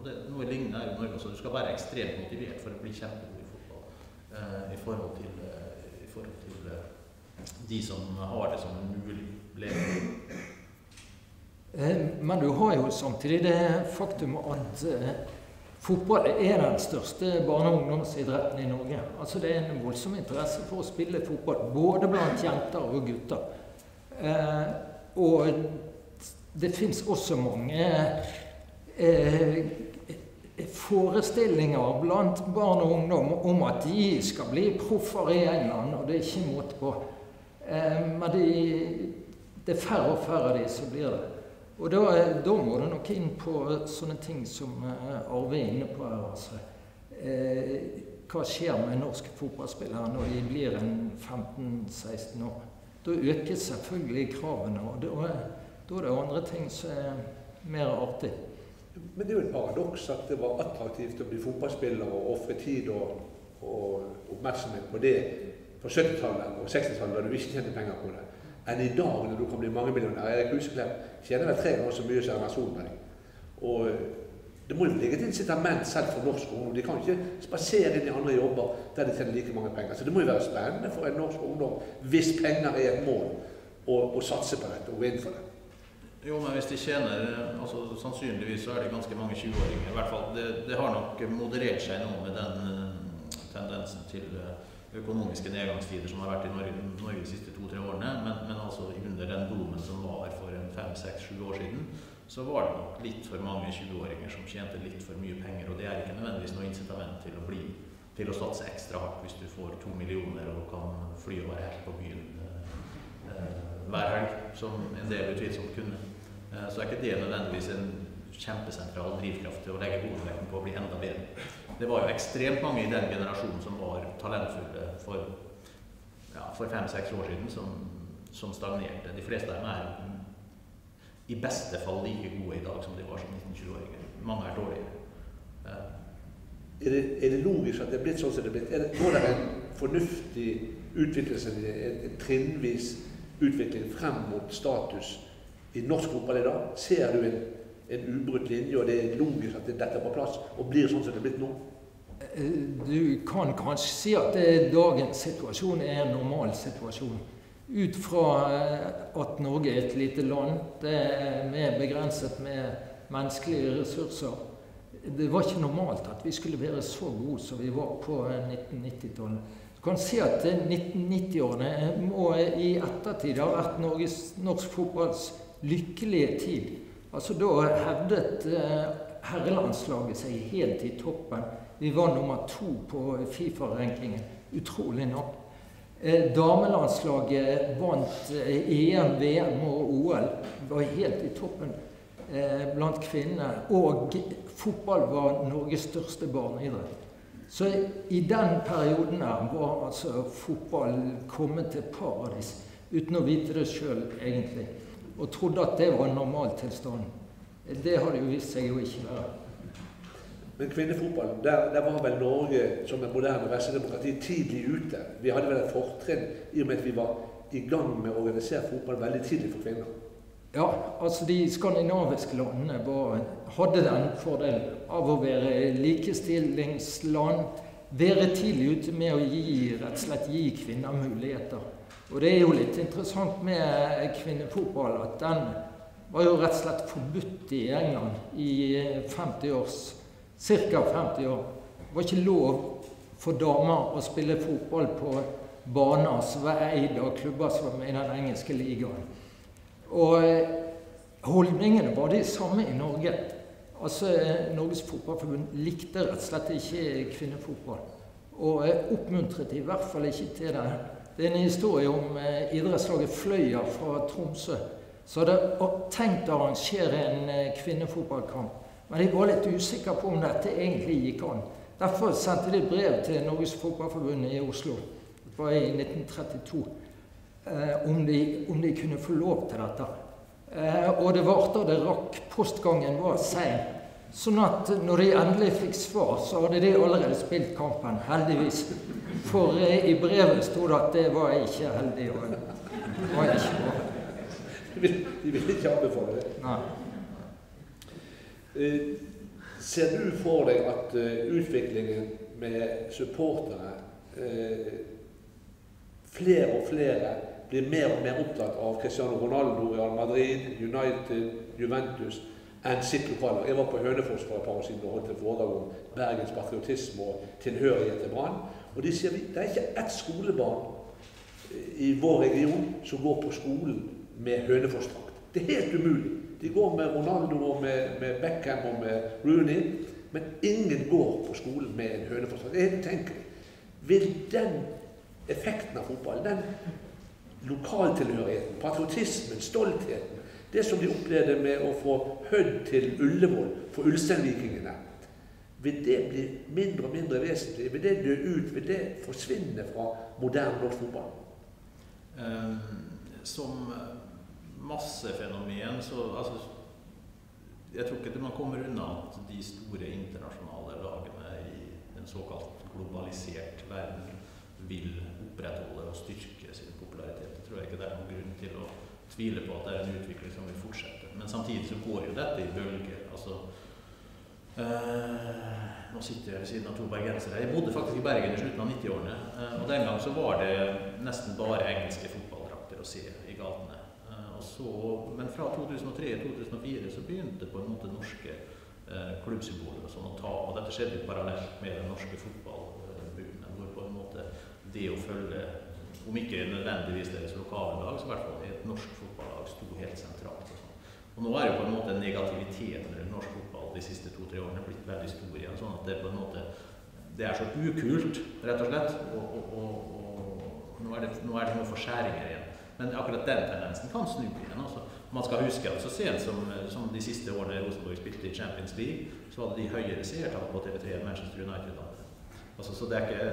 Og det, noe lignende er jo Norge, så du skal være ekstremt motivert for å bli kjempegod i fotball eh, i forhold til, eh, i forhold til eh, de som har det som en mulig leve. Eh, men du har jo samtidig det faktum at eh, fotball er den største barne- og ungdomsidretten i Norge. Altså det er en voldsom interesse for å spille fotball, både blant jenter og gutter. Eh, og det finnes også mange eh, forestillinger blant barn og ungdom om at de skal bli proffer i England, og det er ikke måte på. Eh, men de, det er færre og færre av de som blir det. Og da, da må du nok inn på sånne ting som Arve er inne på her, altså. Eh, hva skjer med norske fotballspillere når de blir femten til seksten år? Da øker selvfølgelig kravene, og da, da er det andre ting som er mer artig. Men det er jo en paradoks at det var attraktivt å bli fotballspiller og offre tid og, og oppmerksomhet på det på syttitallet og sekstitallet da du ikke tjente penger på det. Enn i dag når du kan bli mange millioner. Erik Huseklepp tjener vel tre ganger så mye som Erna Solberg. Og det må jo ligge til incitament selv for norsk ungdom. De kan ikke spasere inn i andre jobber der de tjener like mange penger. Så det må jo være spennende for en norsk ungdom, hvis penger er et mål, å satse på dette og gå inn for det. Jo, men hvis de tjener, altså sannsynligvis så er det ganske mange tjueåringer. I hvert fall, det, det har nok moderert seg noe med den tendensen til økonomiske nedgangstider som har vært i Norge, Norge de siste to-tre årene, men, men altså under den boomen som var for fem seks sju år siden, så var det nok litt for mange tjueåringer som tjente litt for mye penger, og det er ikke nødvendigvis noe incitament til å bli, til å satse ekstra hardt hvis du får to millioner og kan fly og være helt på byen eh, hver helg, som en del utvilsomt kunne. Eh, så er ikke det nødvendigvis en kjempesentral drivkraft til å legge hovedvekten på å bli enda bedre. Det var jo ekstremt mange i den generasjonen som var talentfulle for, ja, for fem seks år siden som, som stagnerte. De fleste av dem er i beste fall like gode i dag som de var som nitten tjue-åringer. Mange er dårligere. Ja. Er, det, er det logisk at det er blitt sånn som det er blitt? Er det, når det er en fornuftig utviklelse, en, en trinnvis utvikling frem mot status i norsk fotball i dag, ser du en en ubrutt linje, og det er logisk at dette er på plass, og blir sånn som det er blitt nå? Du kan kanskje si at dagens situasjon er en normal situasjon. Ut fra at Norge er et lite land, det er begrenset med menneskelige ressurser. Det var ikke normalt at vi skulle være så gode som vi var på nitten nittitallet. Du kan si at nitten nittiårene må i ettertid ha vært Norges, norsk fotballs lykkelige tid. Altså da hevdet herrelandslaget seg helt i toppen. Vi var nummer to på FIFA-rankingen, utrolig nok. Damelandslaget vant E M, V M og O L, var helt i toppen blant kvinner. Og fotball var Norges største barneidrett. Så i den perioden her var altså fotball kommet til paradis, uten å vite det selv egentlig. Og trodde at det var en normal tilstand. Det har det jo vist seg jo ikke være. Men kvinnefotball, der, der var vel Norge som en moderne vestdemokrati tidlig ute. Vi hadde vel et fortrinn i og med at vi var i gang med å organisere fotball veldig tidlig for kvinner. Ja, altså de skandinaviske landene var, hadde den fordelen av å være likestillingsland, være tidlig ute med å gi, rett og slett gi kvinner muligheter. Og det er jo litt interessant med kvinnefotball, at den var jo rett og slett forbudt i England i femti års, cirka femti år. Det var ikke lov for damer å spille fotball på baner som var eid av klubber som var med i den engelske ligaen. Og holdningene var de samme i Norge. Altså, Norges Fotballforbund likte rett og slett ikke kvinnefotball, og oppmuntret i hvert fall ikke til det. Det er en historie om eh, idrettslaget Fløya fra Tromsø, Så hadde jeg tenkt å arrangere en kvinnefotballkamp, men jeg var litt usikker på om dette egentlig gikk an. Derfor sendte de brev til Norges Fotballforbund i Oslo, det var i nitten trettito, om de, om de kunne få lov til dette. Og det varte, det rakk, postgangen var sein. Sånn at når de endelig fikk svar, så hadde de allerede spilt kampen, heldigvis. For i brevet stod det at det var ikke heldig, og det var ikke bra. De ville ikke anbefale det. Nei. Ser du for deg at utviklingen med supportere, flere og flere, blir mer og mer opptatt av Cristiano Ronaldo, Real Madrid, United, Juventus, enn sitt lokaler? Jeg var på Hønefoss for et par år siden og holdt en foredrag om Bergens patriotisme og tilhørighet til Brann. Og de sier at det er ikke ett skolebarn i vår region som går på skolen med Hønefoss-drakt. Det er helt umulig. De går med Ronaldo og med, med Beckham og med Rooney, men ingen går på skolen med en Hønefoss-drakt. Det er helt utenkelig. Vil den effekten av fotball, den lokaltilhørigheten, patriotismen, stoltheten, det som de opplevde med å få Hødd til Ullevål for Ulstein-vikingene, vil det bli mindre og mindre vesentlig? Vil det dø ut? Vil det forsvinne fra moderne norsk fotball? Um, som massefenomen, så altså, jeg tror ikke man kommer unna at de store internasjonale lagene i en såkalt globalisert verden vil opprettholde og styrke sin popularitet. Det tror jeg ikke det er noen grunn til å tviler på at det er en utvikling som vil fortsette. Men samtidig så går jo dette i bølger. Altså, øh, nå sitter jeg ved siden av to bergensere. Jeg bodde faktisk i Bergen i slutten av nittiårene. Øh, og den gang så var det nesten bare engelske fotballdrakter å se i gatene. Øh, og så, men fra to tusen og tre til to tusen og fire så begynte på en måte norske øh, klubbsymboler og sånn å ta. Og dette skjedde parallelt med den norske fotballbunnen, hvor på en måte det å følge, om ikke nødvendigvis deres lokale lag, så i hvert fall et norsk fotballag stod helt sentralt. Og, og nå er jo på en måte negativiteten rundt norsk fotball de siste to-tre årene blitt veldig stor igjen, sånn at det på en måte, det er så ukult, rett og slett, og, og, og, og nå er det, nå er det noen forskjæringer igjen. Men akkurat den tendensen kan snu igjen, altså. Man skal huske at så sent som, som de siste årene Rosenborg spilte i Champions League, så hadde de høyere seertall på T V tre enn Manchester United. Altså, så det er ikke,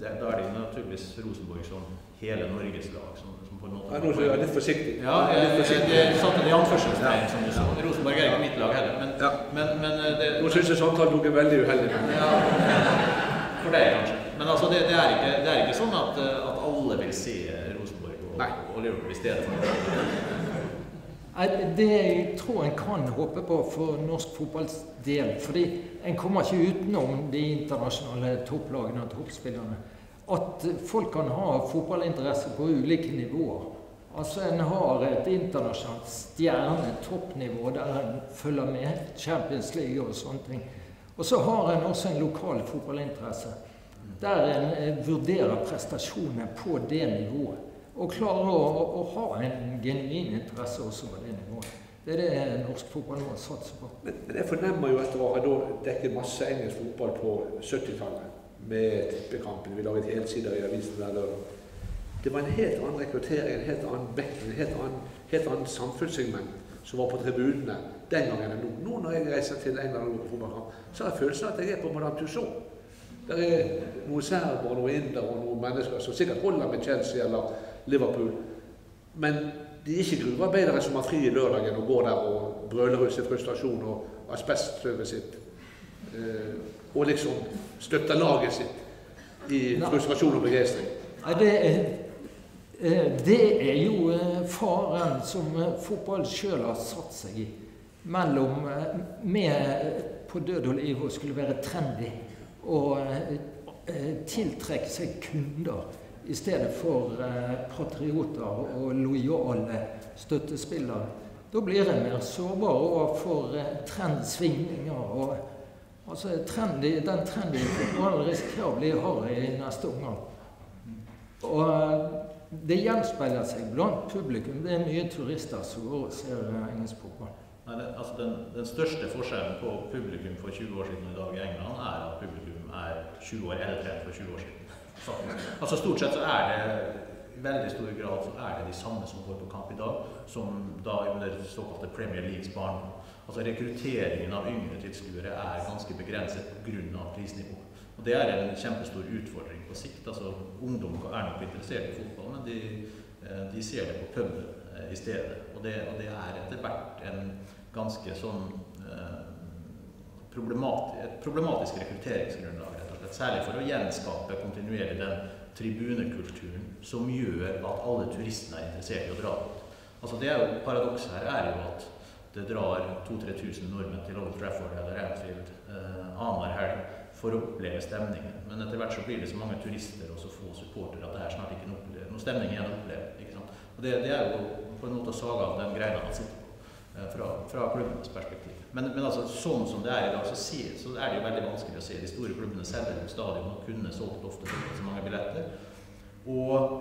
det er, da er det naturligvis Rosenborg som hele Norges lag, som, som på en måte... Ja, nå er jeg litt forsiktig. Ja, jeg, jeg, jeg satte det i anførselstegn, som du sa. Rosenborg er ikke mitt lag heller, men... Ja. men, men det, nå synes jeg samtalen tok er veldig uheldig. Ja, for det kanskje. Men altså, det, det, er, ikke, det er ikke sånn at, at alle vil se Rosenborg og, og Liverpool i stedet for Norge. Det jeg tror en kan håpe på for norsk fotballs del, fordi en kommer ikke utenom de internasjonale topplagene og toppspillerne, at folk kan ha fotballinteresse på ulike nivåer. Altså en har et internasjonalt stjerne-toppnivå der en følger med, Champions League og sånne ting. Og så har en også en lokal fotballinteresse, der en vurderer prestasjoner på det nivået, og klarer å, å, å ha en genuin interesse også på det nivået. Det er det norsk fotball må satse på. Men, men jeg fornemmer jo etter å ha dekket masse engelsk fotball på syttitallet, med tippekampen, vi laget helsider i avisen hver lørdag. Det var en helt annen rekruttering, en helt annen vekt, en helt annen, helt annen samfunnssegment som var på tribunene den gangen enn nå. Nå når jeg reiser til England og fotballkamp, så har jeg følelsen at jeg er på Madame Tussauds. Det er noen serber, noen inder og noen mennesker som sikkert holder med Chelsea eller Liverpool, men de er ikke gruvearbeidere som har fri i lørdagen og går der og brøler ut sin frustrasjon og asbeststøvet sitt. Eh, og liksom støtter laget sitt i frustrasjon og begeistring. Ja, det, er, det er jo faren som fotball selv har satt seg i. Mellom med på død og liv og skulle være trendy og tiltrekke seg kunder i stedet for patrioter og lojale støttespillere. Da blir det mer sårbar overfor trendsvingninger og altså trendy, den trendy fotballen risikerer å bli hard i neste omgang. Og det gjenspeiler seg blant publikum. Det er mye turister som går og ser engelsk fotball. Nei, det, altså den, den største forskjellen på publikum for tjue år siden i dag i England er at publikum er tjue år eldre enn for tjue år siden. Altså stort sett så er det veldig stor grad så er det de samme som går på kamp i dag, som da under såkalte Premier Leagues barn. Altså rekrutteringen av yngre tilskuere er ganske begrenset på grunn av prisnivå. Og det er en kjempestor utfordring på sikt. Altså ungdom er nok interessert i fotball, men de, de ser det på puben i stedet. Og det, og det er etter hvert en ganske sånn eh, problematisk, et problematisk rekrutteringsgrunnlag, rett og slett. Særlig for å gjenskape kontinuerlig den tribunekulturen som gjør at alle turistene er interessert i å dra ut. Altså det er jo paradokset her er jo at det drar to til tre tusen nordmenn til Old Trafford eller Anfield eh, annen helg for å oppleve stemningen. Men etter hvert så blir det så mange turister og så få supporter at det er snart ikke noe, noe stemning igjen å oppleve, ikke sant? Og det, det er jo på en måte å saga av den greina man sitter på eh, fra, fra klubbenes perspektiv. Men, men altså sånn som det er i dag så, si, så er det jo veldig vanskelig å se de store klubbene selger på stadion og kunne solgt ofte så mange billetter. Og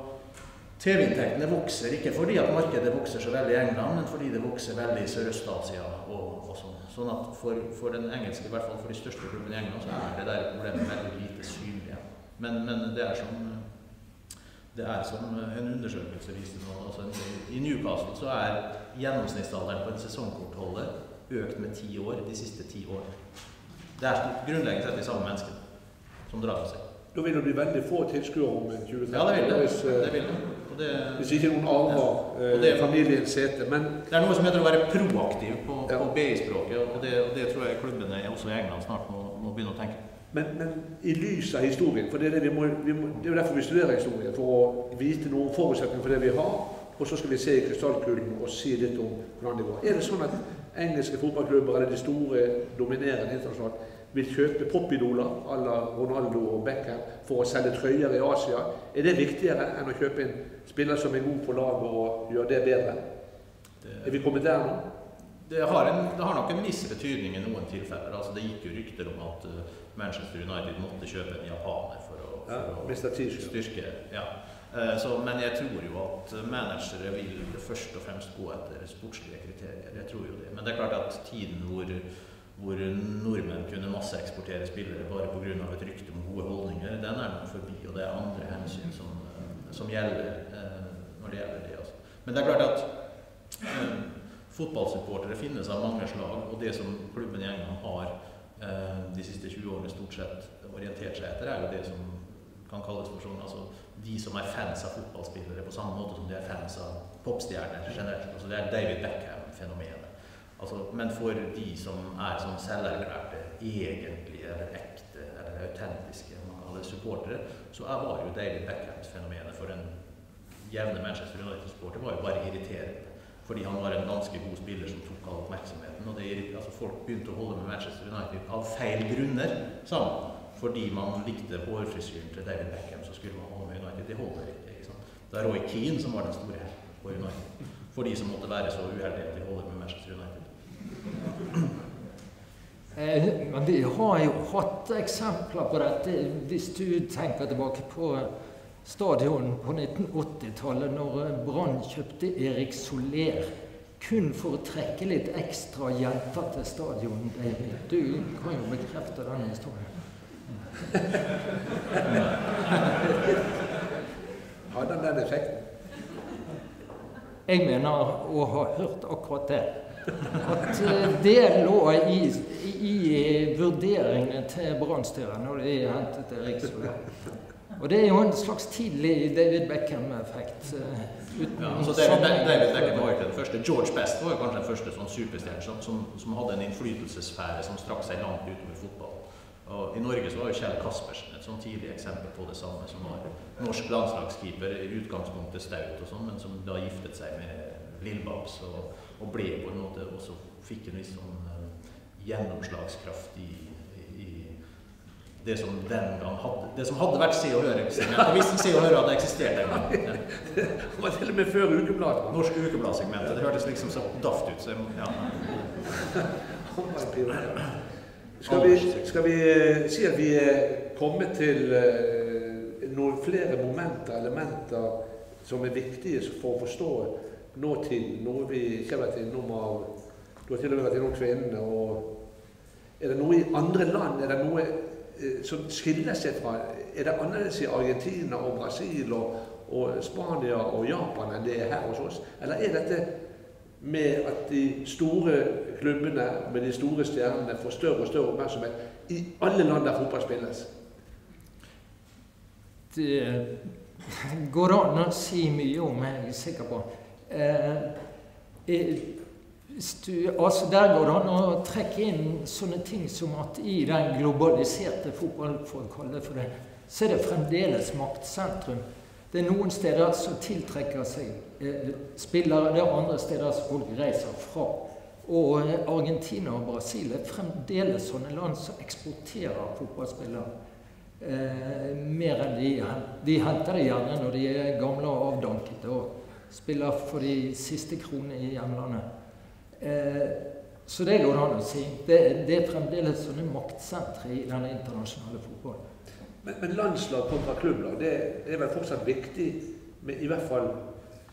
T V-inntektene vokser ikke fordi at markedet vokser så veldig i England, men fordi det vokser veldig i Sørøst-Asia og, og sånn. Sånn at for, for den engelske, i hvert fall for de største klubbene i England, så er det der problemet veldig lite synlig. Men, men det er som, det er som en undersøkelse viser nå. Altså i Newcastle så er gjennomsnittsalderen på en sesongkortholder økt med ti år de siste ti årene. Det er grunnleggende sett de samme menneskene som drar på seg. Da vil det bli veldig få tilskuere om tjue tretti. Ja, det vil det. Hvis, det vil det. Det, hvis ikke noen arver eh, familiens sete, men det er noe som heter å være proaktiv på, ja. på B I-språket, og det, og det tror jeg klubbene også i England snart må, må begynne å tenke. Men, men i lys av historien, for det er, det, vi må, vi må, det er derfor vi studerer historien, for å vite noen forutsetninger for det vi har, og så skal vi se i krystallkulen og si litt om hvordan det går. Er det sånn at engelske fotballklubber, eller de store dominerende internasjonalt, vil kjøpe popidoler à la Ronaldo og Beckham for å selge trøyer i Asia? Er det viktigere enn å kjøpe en spiller som er god for laget og gjør det bedre? Det, er vi kommet der nå? Det har, en, det har nok en viss betydning i noen tilfeller. Altså, det gikk jo rykter om at Manchester United måtte kjøpe en japaner for å, for ja, å styrke. Ja. Så, men jeg tror jo at managere vil først og fremst gå etter sportslige kriterier. Jeg tror jo det. Men det er klart at tiden hvor hvor nordmenn kunne masseeksportere spillere bare på grunn av et rykte om gode holdninger, den er nok forbi, og det er andre hensyn som, som gjelder eh, når det gjelder det. Altså. Men det er klart at eh, fotballsupportere finnes av mange slag, og det som klubben i England har eh, de siste tjue årene stort sett orientert seg etter, er jo det som kan kalles for sånn, altså de som er fans av fotballspillere på samme måte som de er fans av popstjerner generelt. Altså, det er David Beckham-fenomenet. Altså, men for de som er sånn selverklærte, egentlige, eller ekte, eller autentiske supportere, så var jo David Beckhams-fenomenet for en jevne Manchester United-supporter var jo bare irriterende. Fordi han var en ganske god spiller som tok all oppmerksomheten, og det, altså, folk begynte å holde med Manchester United av feil grunner sammen. Fordi man likte hårfrisyren til David Beckham, så skulle man holde med United. Det holder ikke, ikke sant? Det er Roy Keane som var den store her på United. For de som måtte være så uheldige at de holder med Manchester United. Men vi har jo hatt eksempler på dette. Hvis du tenker tilbake på stadion på nitten åttitallet, når Brann kjøpte Erik Soler, kun for å trekke litt ekstra jenter til stadion. Du kan jo bekrefte denne historien. Hadde han den effekten? Jeg mener å ha hørt akkurat det. At det lå i, i vurderingene til Brannstyret når de hentet Erik Soler. Og det er jo en slags tidlig David Beckham-effekt. Ja, altså David, David Beckham var ikke den første. George Best var kanskje den første sånn superstjerne som, som, som hadde en innflytelsesfære som strakk seg langt utover fotball. Og i Norge så var jo Kjell Kaspersen et sånn tidlig eksempel på det samme, som var norsk landslagskeeper i utgangspunktet staut og sånn, men som da giftet seg med Lillebabs og og ble på en måte også fikk en viss sånn uh, gjennomslagskraft i, i, i det som den gang hadde, det som hadde vært Se og Høre. Og hvis Se og Høre hadde eksistert en gang. Ja. Det var til og med før ukebladet. Norsk ukebladsegmentet, det hørtes liksom så daft ut. Så jeg, ja. skal, vi, skal vi si at vi er kommet til uh, noen flere momenter, elementer, som er viktige for å forstå nåtiden, noe vi kjenner til noe av, du har til og med vært innom kvinnene, og er det noe i andre land, er det noe eh, som skiller seg fra, er det annerledes i Argentina og Brasil og, og Spania og Japan enn det er her hos oss? Eller er dette med at de store klubbene med de store stjernene får større og større oppmerksomhet i alle land der fotball spilles? Det går an å si mye om, jeg er sikker på. Eh, Altså, der går han å trekke inn sånne ting som at i den globaliserte fotballen, for å kalle det for det, så er det fremdeles maktsentrum. Det er noen steder som tiltrekker seg eh, spillere, det er andre steder som folk reiser fra. Og eh, Argentina og Brasil er fremdeles sånne land som eksporterer fotballspillere. Eh, mer enn de, de henter det gjerne når de er gamle og avdankete og spiller for de siste kronene i hjemlandet. Eh, så det går an å si. Det, det er fremdeles sånne maktsentre i denne internasjonale fotballen. Men, men landslag kontra klubblag, det, det er vel fortsatt viktig, med i hvert fall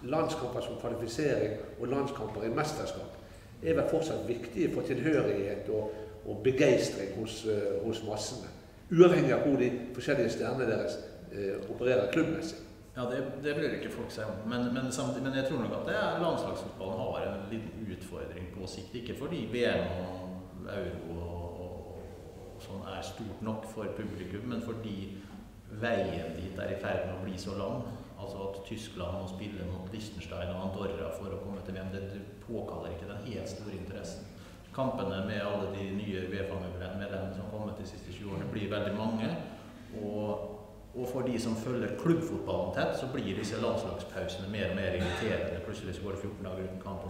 landskamper som kvalifisering og landskamper i mesterskap, er vel fortsatt viktig for tilhørighet og, og begeistring hos, uh, hos massene, uavhengig av hvor de forskjellige stjernene deres uh, opererer klubbmessig. Ja, det, det bryr ikke folk seg om, men, men, samtidig, men jeg tror nok at det er landslagsfotballen har en liten utfordring på sikt. Ikke fordi V M og euro og, og, og sånn er stort nok for publikum, men fordi veien dit er i ferd med å bli så lang. Altså at Tyskland må spille mot Liechtenstein og Andorra for å komme til V M, det påkaller ikke den helt store interessen. Kampene med alle de nye V F A-medlemmene som kommer til de siste tjue årene blir veldig mange, og Og for de som følger klubbfotballen tett, så blir disse landslagspausene mer og mer irriterende. Plutselig går det fjorten dager uten kamp.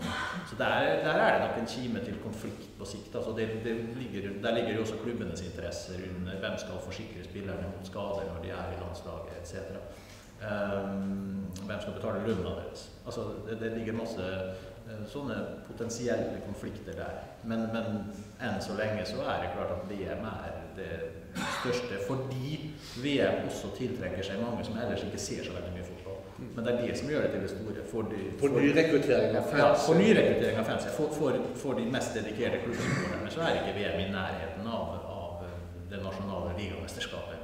Så der, der er det nok en kime til konflikt på sikt. Altså det, det ligger, der ligger jo også klubbenes interesser under. Hvem skal forsikre spillerne mot skader når de er i landslaget, et cetera. Um, hvem skal betale lønna deres? Altså det, det ligger masse sånne potensielle konflikter der. Men, men enn så lenge så er det klart at V M er det største, fordi V M også tiltrekker seg mange som ellers ikke ser så veldig mye fotball. Men det er det som gjør det til det store. For, de, for, for nyrekruttering av fans. Ja, for nyrekruttering av fans. For, for, for de mest dedikerte klubbsupporterne så er ikke V M i nærheten av, av det nasjonale ligamesterskapet.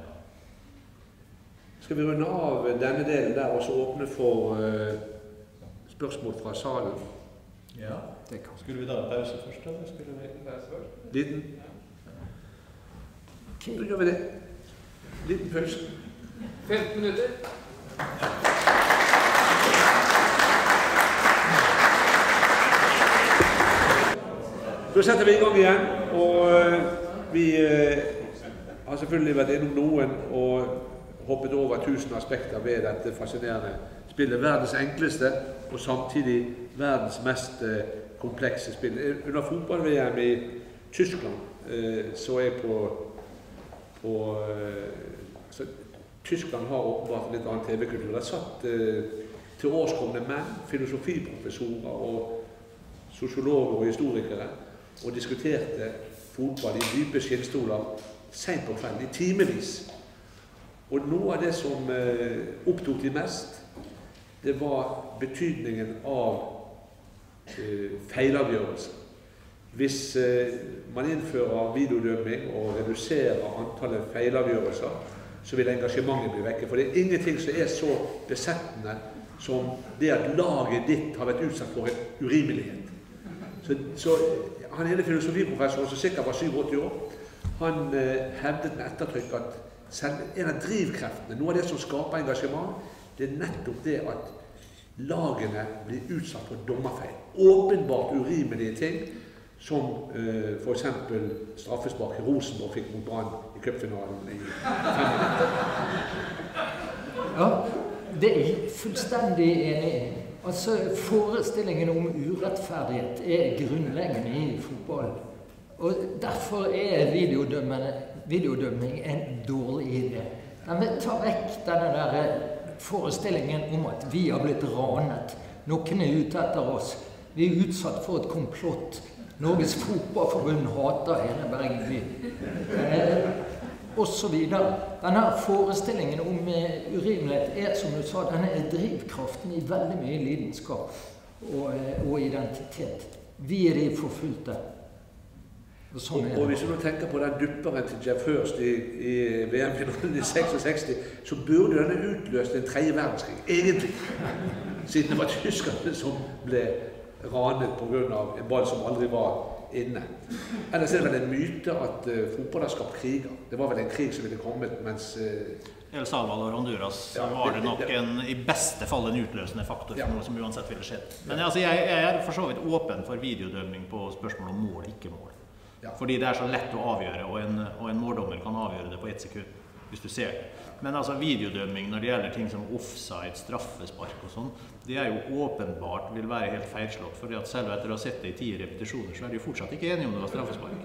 Skal vi runde av denne delen der og så åpne for uh, spørsmål fra salen? Ja, det kan. Skulle vi da ha pause først, eller skulle vi ikke pause først? Liten. Okay. Da gjør vi det. Liten pause. femten minutter. Da setter vi i gang igjen, og vi eh, har selvfølgelig vært innom noen og hoppet over tusen aspekter ved dette fascinerende spillet. Verdens enkleste og samtidig verdens mest eh, komplekse spill. Under fotball-V M i Tyskland eh, så er på Og, så, Tyskland har åpenbart en litt annen T V-kultur. Der satt eh, til årskomne menn, filosofiprofessorer og sosiologer og historikere og diskuterte fotball i dype skinnstoler sent på kvelden, i timevis. Og noe av det som eh, opptok de mest, det var betydningen av eh, feilavgjørelser. Hvis man innfører videodømming og reduserer antallet feilavgjørelser, så vil engasjementet bli vekke. For det er ingenting som er så besettende som det at laget ditt har vært utsatt for en urimelighet. Så, så han ene filosofiprofessoren, som sikkert var syttiåtte år, han hevdet med ettertrykk at selv en av drivkreftene, noe av det som skaper engasjement, det er nettopp det at lagene blir utsatt for dommerfeil. Åpenbart urimelige ting, som eh, for eksempel straffespark i Rosenborg fikk mot Brann i cupfinalen i femti. Ja, det er fullstendig enig. Altså, forestillingen om urettferdighet er grunnleggende i fotball. Og derfor er videodømming en dårlig idé. Den vil ta vekk denne der forestillingen om at vi har blitt ranet. Noen er ute etter oss. Vi er utsatt for et komplott. Norges fotballforbund hater hele Bergen by, eh, og så videre. Denne forestillingen om eh, urimelighet er, som du sa, denne er drivkraften i veldig mye lidenskap og, eh, og identitet. Vi er de forfulgte. Og, og hvis du tenker på den dupperen til Jeff Hurst i, i V M-finalen i seksogseksti, så burde denne utløst en tredje verdenskrig, egentlig. Siden det var tyskerne som ble ranet på grunn av en ball som aldri var inne. Ellers er det vel en myte at uh, fotball har skapt kriger. Det var vel en krig som ville kommet mens... Uh, El Salvador og Honduras, ja, var det nok en, i beste fall en utløsende faktor for ja. noe som uansett ville skjedd. Men altså, jeg, jeg er for så vidt åpen for videodømming på spørsmål om mål, ikke mål. Ja. Fordi det er så lett å avgjøre, og en, og en måldommer kan avgjøre det på ett sekund, hvis du ser det. Men altså, videodømming når det gjelder ting som offside, straffespark og sånn, det er jo åpenbart vil være helt feilslått, fordi at selv etter å ha sett det i ti repetisjoner, så er de jo fortsatt ikke enige om det var straffespark.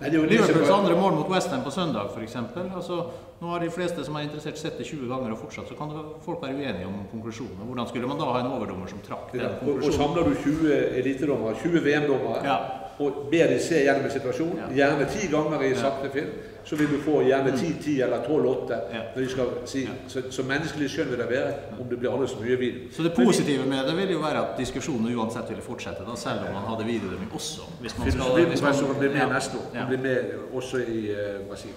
Nei, det Liverpools andre mål mot West Ham på søndag, for eksempel. Altså, nå har de fleste som er interessert sett det tjue ganger, og fortsatt så kan det, folk være uenige om konklusjonen. Hvordan skulle man da ha en overdommer som trakk den konklusjonen? Og, og samler du tjue elitedommere, tjue V M-dommere, ja, og ber de se gjennom en situasjon, ja, gjerne ti ganger i ja. sakte film, så vil du få gjerne ti ti eller tolv åtte, ja, når de skal si, ja, så, så menneskelig skjønner det være om det blir aldri så mye video. Så det positive med det vil jo være at diskusjonen uansett ville fortsette da, selv om man hadde videodømming også. Hvis man skal, hvis man, hvis man blir med neste år, man blir med også i uh, Brasil.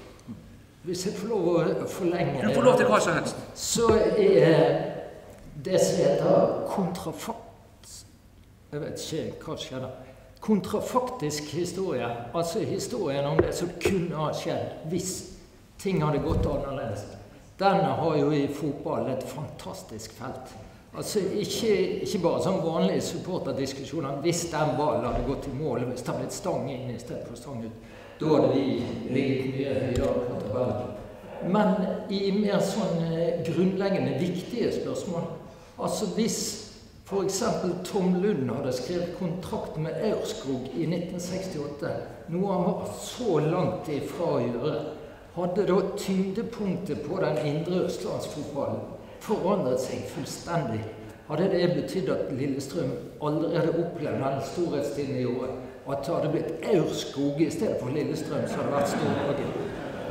Hvis jeg får lov å forlenge det, du får lov til hva som helst, så er det som heter kontrafakt, jeg vet ikke hva skjer da, kontrafaktisk historie, altså historien om det som kunne ha skjedd hvis ting hadde gått annerledes. Denne har jo i fotball et fantastisk felt. Altså ikke, ikke bare som vanlige supporterdiskusjoner, hvis den ballen hadde gått i mål, hvis det hadde blitt stang inn i stedet for stang ut. Da hadde vi ligget mye høyere på tabellen. Men i mer sånn grunnleggende viktige spørsmål, altså hvis for eksempel Tom Lund hadde skrevet kontrakt med Aurskog i nitten sekstiåtte, noe han var så langt ifra å gjøre, hadde da tyngdepunktet på den indre østlandsfotballen forandret seg fullstendig. Hadde det betydd at Lillestrøm allerede opplevde den storhetstiden i året, at det hadde blitt Aurskog i stedet for Lillestrøm, så hadde det vært Storborg.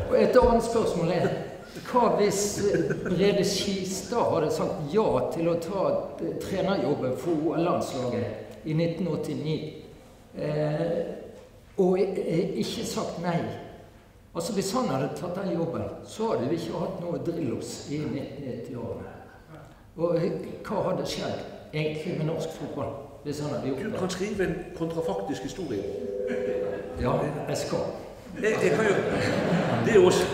Og et annet spørsmål er, hva hvis Brede Skistad hadde sagt ja til å ta trenerjobben for O L-landslaget i nitten åttini, eh, og ikke sagt nei? Altså, hvis han hadde tatt den jobben, så hadde vi ikke hatt noe Drillos i nitten nitti-årene. Og hva hadde skjedd egentlig med norsk fotball? Du kan skrive en kontrafaktisk historie. Ja, jeg skal. Jeg, jeg kan jo, det, er også,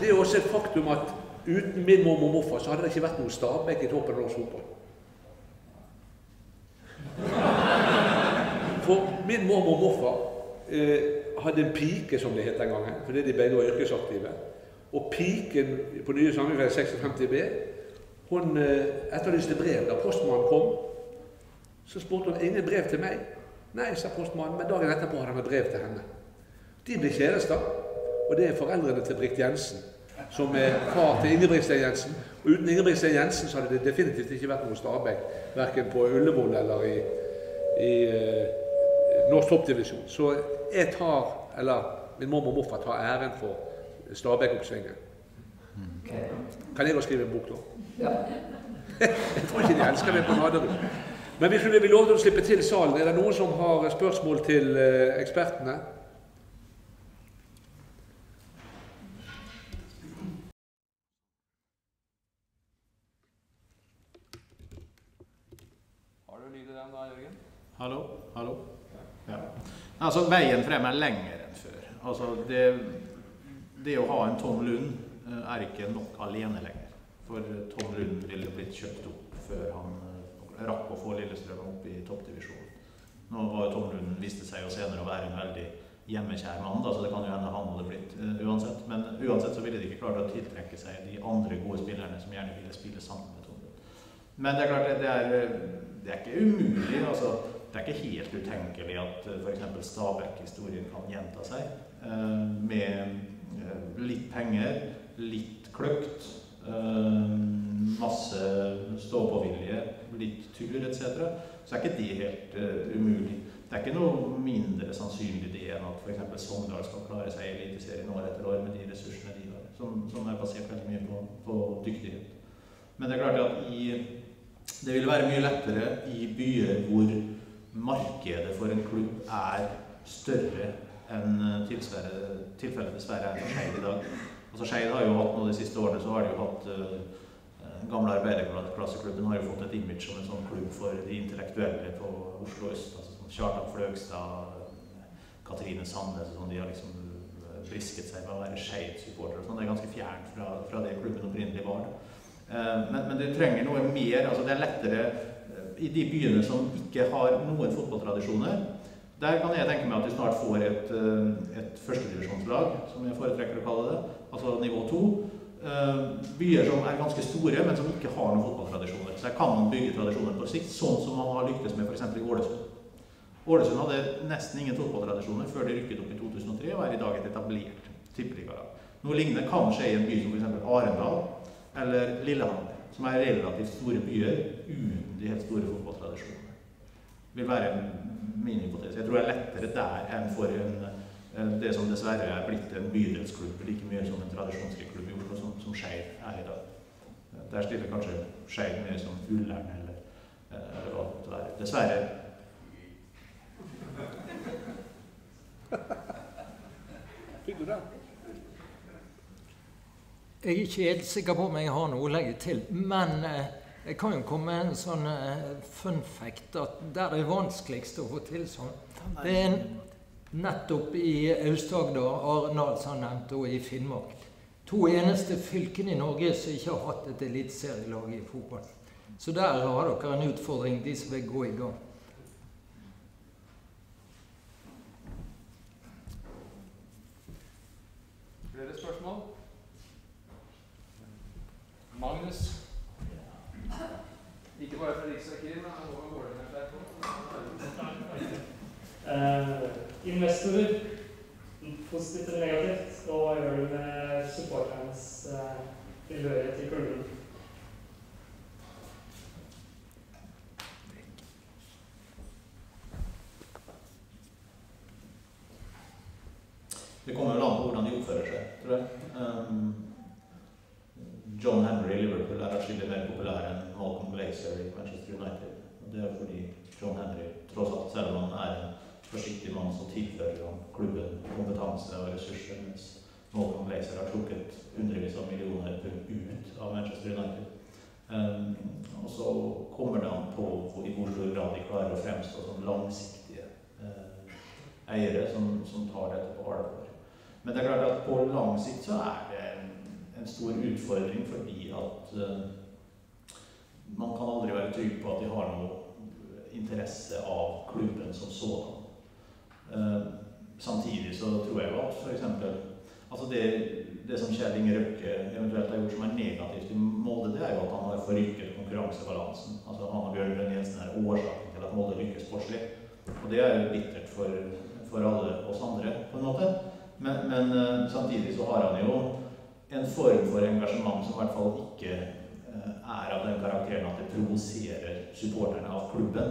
det er også et faktum at uten min mormor og morfar så hadde det ikke vært noen Stabæk i toppen av norsk fotball. For min mormor og morfar eh, hadde en pike, som det het den gangen, fordi de begge var yrkesaktive. Og piken på nye sammenheng seksogfemti B, hun eh, etterlyste brev da postmannen kom. Så spurte hun, ingen brev til meg? Nei, sa postmannen, men dagen etterpå hadde han et brev til henne. De ble kjærester, og det er foreldrene til Brikt Jensen, som er far til Ingebrigtsen Jensen. Og uten Ingebrigtsen Jensen så hadde det definitivt ikke vært noen Stabæk, hverken på Ullevål eller i, i eh, norsk toppdivisjon. Så jeg tar, eller min mormor og morfar tar æren for Stabæk-oppsvingen. Okay. Kan jeg da skrive en bok nå? Ja. Jeg tror ikke de elsker meg på Naderud. Men vi skulle vi lov til å slippe til salen. Er det noen som har spørsmål til ekspertene? Har du lyd i den da, Jørgen? Hallo? Hallo? Ja. Altså, veien frem er lengre enn før. Altså, det, det å ha en Tom Lund er ikke nok alene lenger. For Tom Lund ville blitt kjøpt opp før han rakk å få Lillestrøm opp i toppdivisjonen. Nå var Tom Lund, viste seg jo senere å være en veldig hjemmekjær mann, så det kan jo hende han hadde blitt uh, uansett. Men uansett så ville de ikke klare å tiltrekke seg de andre gode spillerne som gjerne ville spille sammen med Tom Lund. Men det er klart, det er, det er ikke umulig, altså, det er ikke helt utenkelig at uh, for eksempel Stabæk-historien kan gjenta seg uh, med uh, litt penger, litt kløkt, Uh, masse stå-på-vilje, litt tur, et cetera. Så er ikke det helt uh, umulig. Det er ikke noe mindre sannsynlig det enn at for eksempel Sogndal skal klare seg i Eliteserien år etter år med de ressursene de har, som, som er basert veldig mye på, på dyktighet. Men det er klart at i, det vil være mye lettere i byer hvor markedet for en klubb er større enn tilfellet dessverre er for Skeid i dag. Altså Skeid har jo hatt noe de siste årene, så har de jo hatt gamle arbeiderklasseklubben har jo fått et image som en sånn klubb for de intellektuelle på Oslo Øst, altså som Kjartan Fløgstad, Katrine Sandnes, sånn, de har liksom brisket seg med å være Skeid-supporter og sånn. Det er ganske fjernt fra, fra det klubben opprinnelig var. Men, men det trenger noe mer, altså det er lettere i de byene som ikke har noen fotballtradisjoner. Der kan jeg tenke meg at vi snart får et, et førstedivisjonslag, som jeg foretrekker å kalle det, altså nivå to. Byer som er ganske store, men som ikke har noen fotballtradisjoner. Så der kan man bygge tradisjoner på sikt, sånn som man har lyktes med for eksempel i Ålesund. Ålesund hadde nesten ingen fotballtradisjoner før de rykket opp i to tusen og tre, og er i dag et etablert tippeligalag. Noe lignende kan skje i en by som for eksempel Arendal eller Lillehammer, som er relativt store byer uten de helt store fotballtradisjonene. Det vil være min hypotese. Jeg tror det er lettere der enn for en det som dessverre er blitt en bydelsklubb, like mye som en tradisjonsrik klubb i Oslo, som, som Skeid er i dag. Der stiller kanskje Skeid mer som Ullern, eller, eller hva det er. Dessverre. Jeg er ikke helt sikker på om jeg har noe å legge til, men jeg kan jo komme med en sånn fun fact at der er vanskeligst å få til sånn. Det er en nettopp i Aust-Agder, Arendal som nevnt, og i Finnmark. To eneste fylkene i Norge som ikke har hatt et eliteserielag i fotball. Så der har dere en utfordring, de som vil gå i gang. Flere spørsmål? Magnus? Ikke bare fra Riksarkivet, men hvordan går det med deg på? Investorer, positivt eller negativt, og hva gjør du med supporternes eh, tilhørighet til klubben? Det kommer jo an på hvordan de oppfører seg, tror jeg. Um, John Henry i Liverpool er atskillig mer populær enn Malcolm Glazer i Manchester United. Og det er fordi John Henry, tross alt, selv om han er en forsiktig mann som tilfører om klubben, kompetanse og ressurser, mens Molde Blazer har trukket hundrevis av millioner ut av Manchester United. Um, og så kommer det an på hvor, i hvor stor grad de klarer å fremstå som langsiktige uh, eiere som, som tar dette på alvor. Men det er klart at på lang sikt så er det en, en stor utfordring, fordi at uh, man kan aldri være trygg på at de har noe interesse av klubben som sådan. Uh, samtidig så tror jeg at for eksempel, altså det, det som Kjell Inge Røkke eventuelt har gjort som er negativt i Molde, det er jo at han har forrykket konkurransebalansen. Altså han og Bjørn Lønn Jensen er årsaken til at Molde lykkes sportslig. Og det er jo bittert for, for alle oss andre på en måte. Men, men uh, samtidig så har han jo en form for engasjement som i hvert fall ikke uh, er av den karakteren at det provoserer supporterne av klubben.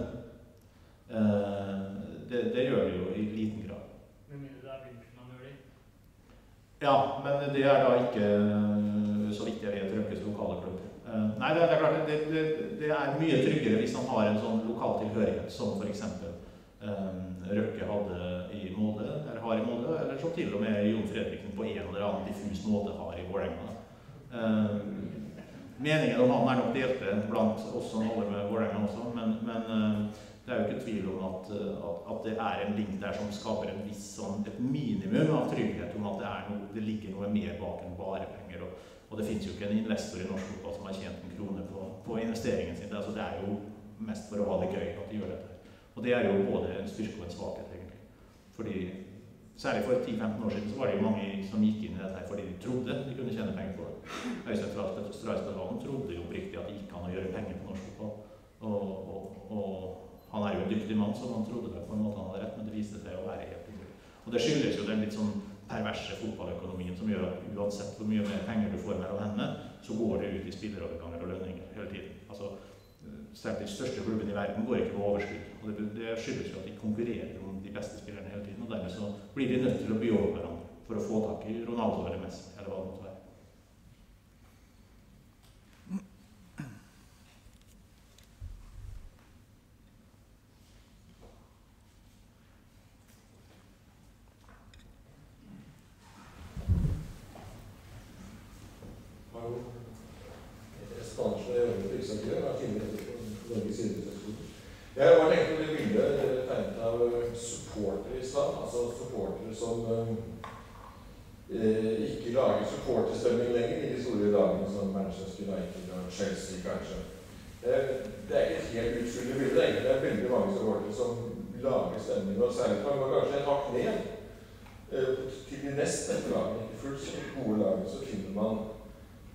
Uh, Det, det gjør det jo i liten grad. Men det er Wilson han gjør det? Ja, men det er da ikke så viktig i et Røkkes lokale klubb. Nei, det er klart, det, det, det er mye tryggere hvis han har en sånn lokal tilhørighet, som for eksempel um, Røkke hadde i Molde, eller har i Molde, eller som til og med Jon Fredriksen på en eller annen diffus måte har i Vålerenga. Um, meningen om han er nok delte blant oss som holder med Vålerenga også, men, men det er jo ikke tvil om at, at, at det er en link der som skaper en viss, sånn, et minimum av trygghet om at det, er noe, det ligger noe mer bak enn bare penger. Og, og det finnes jo ikke en investor i norsk fotball som har tjent en krone på, på investeringen sin. Altså, det er jo mest for å ha det gøy at de gjør dette. Og det er jo både en styrke og en svakhet, egentlig. Fordi, særlig for ti til femten år siden så var det jo mange som gikk inn i dette fordi de trodde de kunne tjene penger på det. Øystein Strasberg trodde jo oppriktig at de ikke kan gjøre penger på norsk fotball. Og, og, og han er jo en dyktig mann, så man trodde det på en måte han hadde rett, men det viste seg å være helt utrolig. Og det skyldes jo den litt sånn perverse fotballøkonomien som gjør at uansett hvor mye mer penger du får mellom hendene, så går det ut i spilleroverganger og lønninger hele tiden. Altså, selv de største klubben i verden går ikke på overskudd, og det, det skyldes jo at de konkurrerer om de beste spillerne hele tiden, og dermed så blir de nødt til å by over hverandre for å få tak i Ronaldo eller Messi, eller hva det måtte være. Norge, da finner vi på Norges idrettshøyskole. Jeg har tenkt på det bildet tegnet av supporter i stand, altså supporter som eh, ikke lager supporterstemning lenger i de store dagene som Manchester United og Chelsea, kanskje. Eh, det er ikke helt utskyldig bilde, egentlig. Det er veldig mange supporter som lager stemning, og særlig kan man kanskje ta ned. Til de neste lagene, de fullt gode lagene, så finner man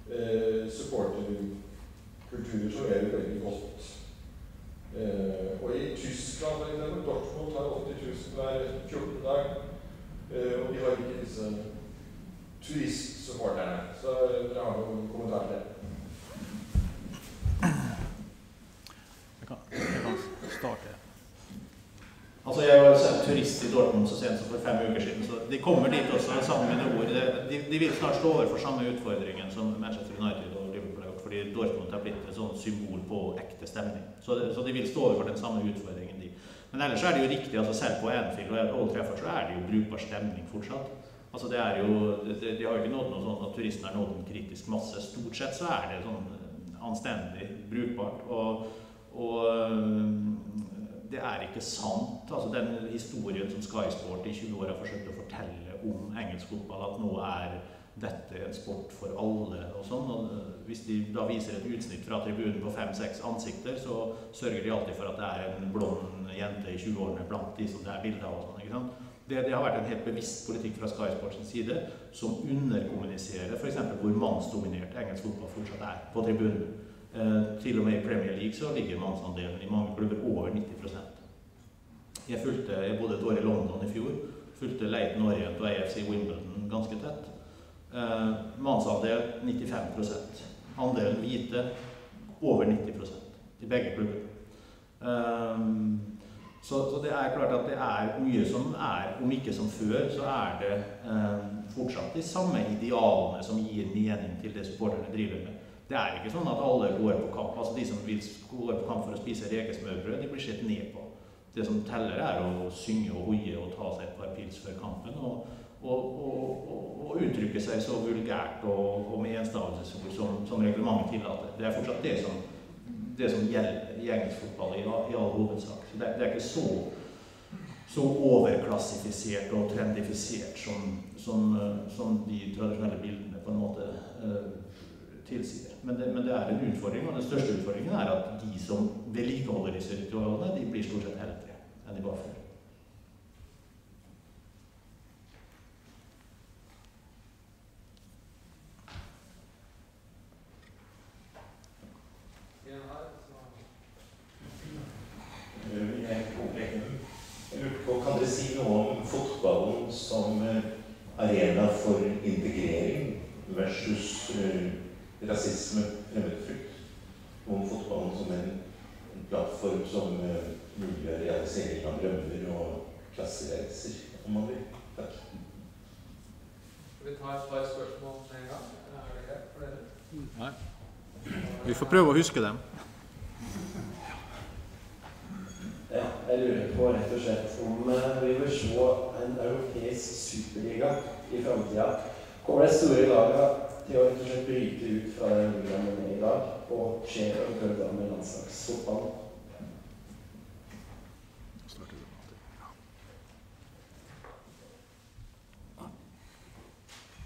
eh, supporterkulturer som er veldig godt. Eh, og i Tyskland, for eksempel, Dortmund har åtti tusen hver fjorten dag, eh, og de har ikke disse turistsupporterne. Så dere har noen kommentarer til det. Jeg kan, jeg kan starte. Altså, jeg var jo turist i Dortmund så sent som for fem uker siden, så de kommer dit også sammen med ord. De, de vil snart stå overfor samme utfordringen som Manchester United og Liverpool har gjort, fordi Dortmund har blitt et sånn symbol på ekte stemning. Så, så de vil stå overfor den samme utfordringen de. Men ellers er det jo riktig, altså selv på Anfield og Old Trafford så er det jo brukbar stemning fortsatt. Altså det er jo, de, de har jo ikke nådd noe sånn at turistene har nådd en kritisk masse. Stort sett så er det sånn anstendig brukbart, og, og det er ikke sant. Altså, den historien som Sky Sport i tjue år har forsøkt å fortelle om engelsk fotball, at nå er dette en sport for alle og sånn. Og hvis de da viser et utsnitt fra tribunen på fem seks ansikter, så sørger de alltid for at det er en blond jente i tjue årene blant de som det er bilder av og sånn, ikke sant? Det, det har vært en helt bevisst politikk fra Sky Sports side som underkommuniserer for eksempel hvor mannsdominert engelsk fotball fortsatt er på tribunen. Eh, til og med i Premier League så ligger mannsandelen i mange klubber over nitti prosent. Jeg, fulgte, jeg bodde et år i London i fjor, fulgte Leighton Orient og A F C Wimbledon ganske tett. Eh, mannsandel nittifem prosent. Andelen hvite over nitti prosent i begge klubber. Eh, så, så det er klart at det er mye som er, om ikke som før, så er det eh, fortsatt de samme idealene som gir mening til det supporterne driver med. Det er ikke sånn at alle går på kamp. Altså de som vil gå på kamp for å spise rekesmørbrød, de blir sett ned på. Det som teller er å synge og hoie og ta seg et par pils før kampen, og, og, og, og uttrykke seg så vulgært og, og med enstavelsesord som, som reglementet tillater. Det er fortsatt det som, det som gjelder i engelsk fotball i, i all hovedsak. Så det, det er ikke så, så overklassifisert og trendifisert som, som, som de tradisjonelle bildene på en måte tilsider. Men det, men det er en utfordring, og den største utfordringen er at de som vedlikeholder disse ritualene, de blir stort sett eldre enn de var før. Jeg lurer på, kan dere si noe om fotballen som arena for integrering versus rasisme, fremmedfrykt, om fotballen som en, en plattform som uh, muliggjør realisering av drømmer og klassereiser, om man vil. Takk. Skal vi ta et par spørsmål en gang? Er det greit for dere? Nei. Vi får prøve å huske dem. Ja, jeg lurer på rett og slett om uh, vi vil se en europeisk superliga i fremtiden. Kommer det store laget til å rett og slett bryte ut fra det programmet med i dag og skjer og kødda med landslagsfotballen?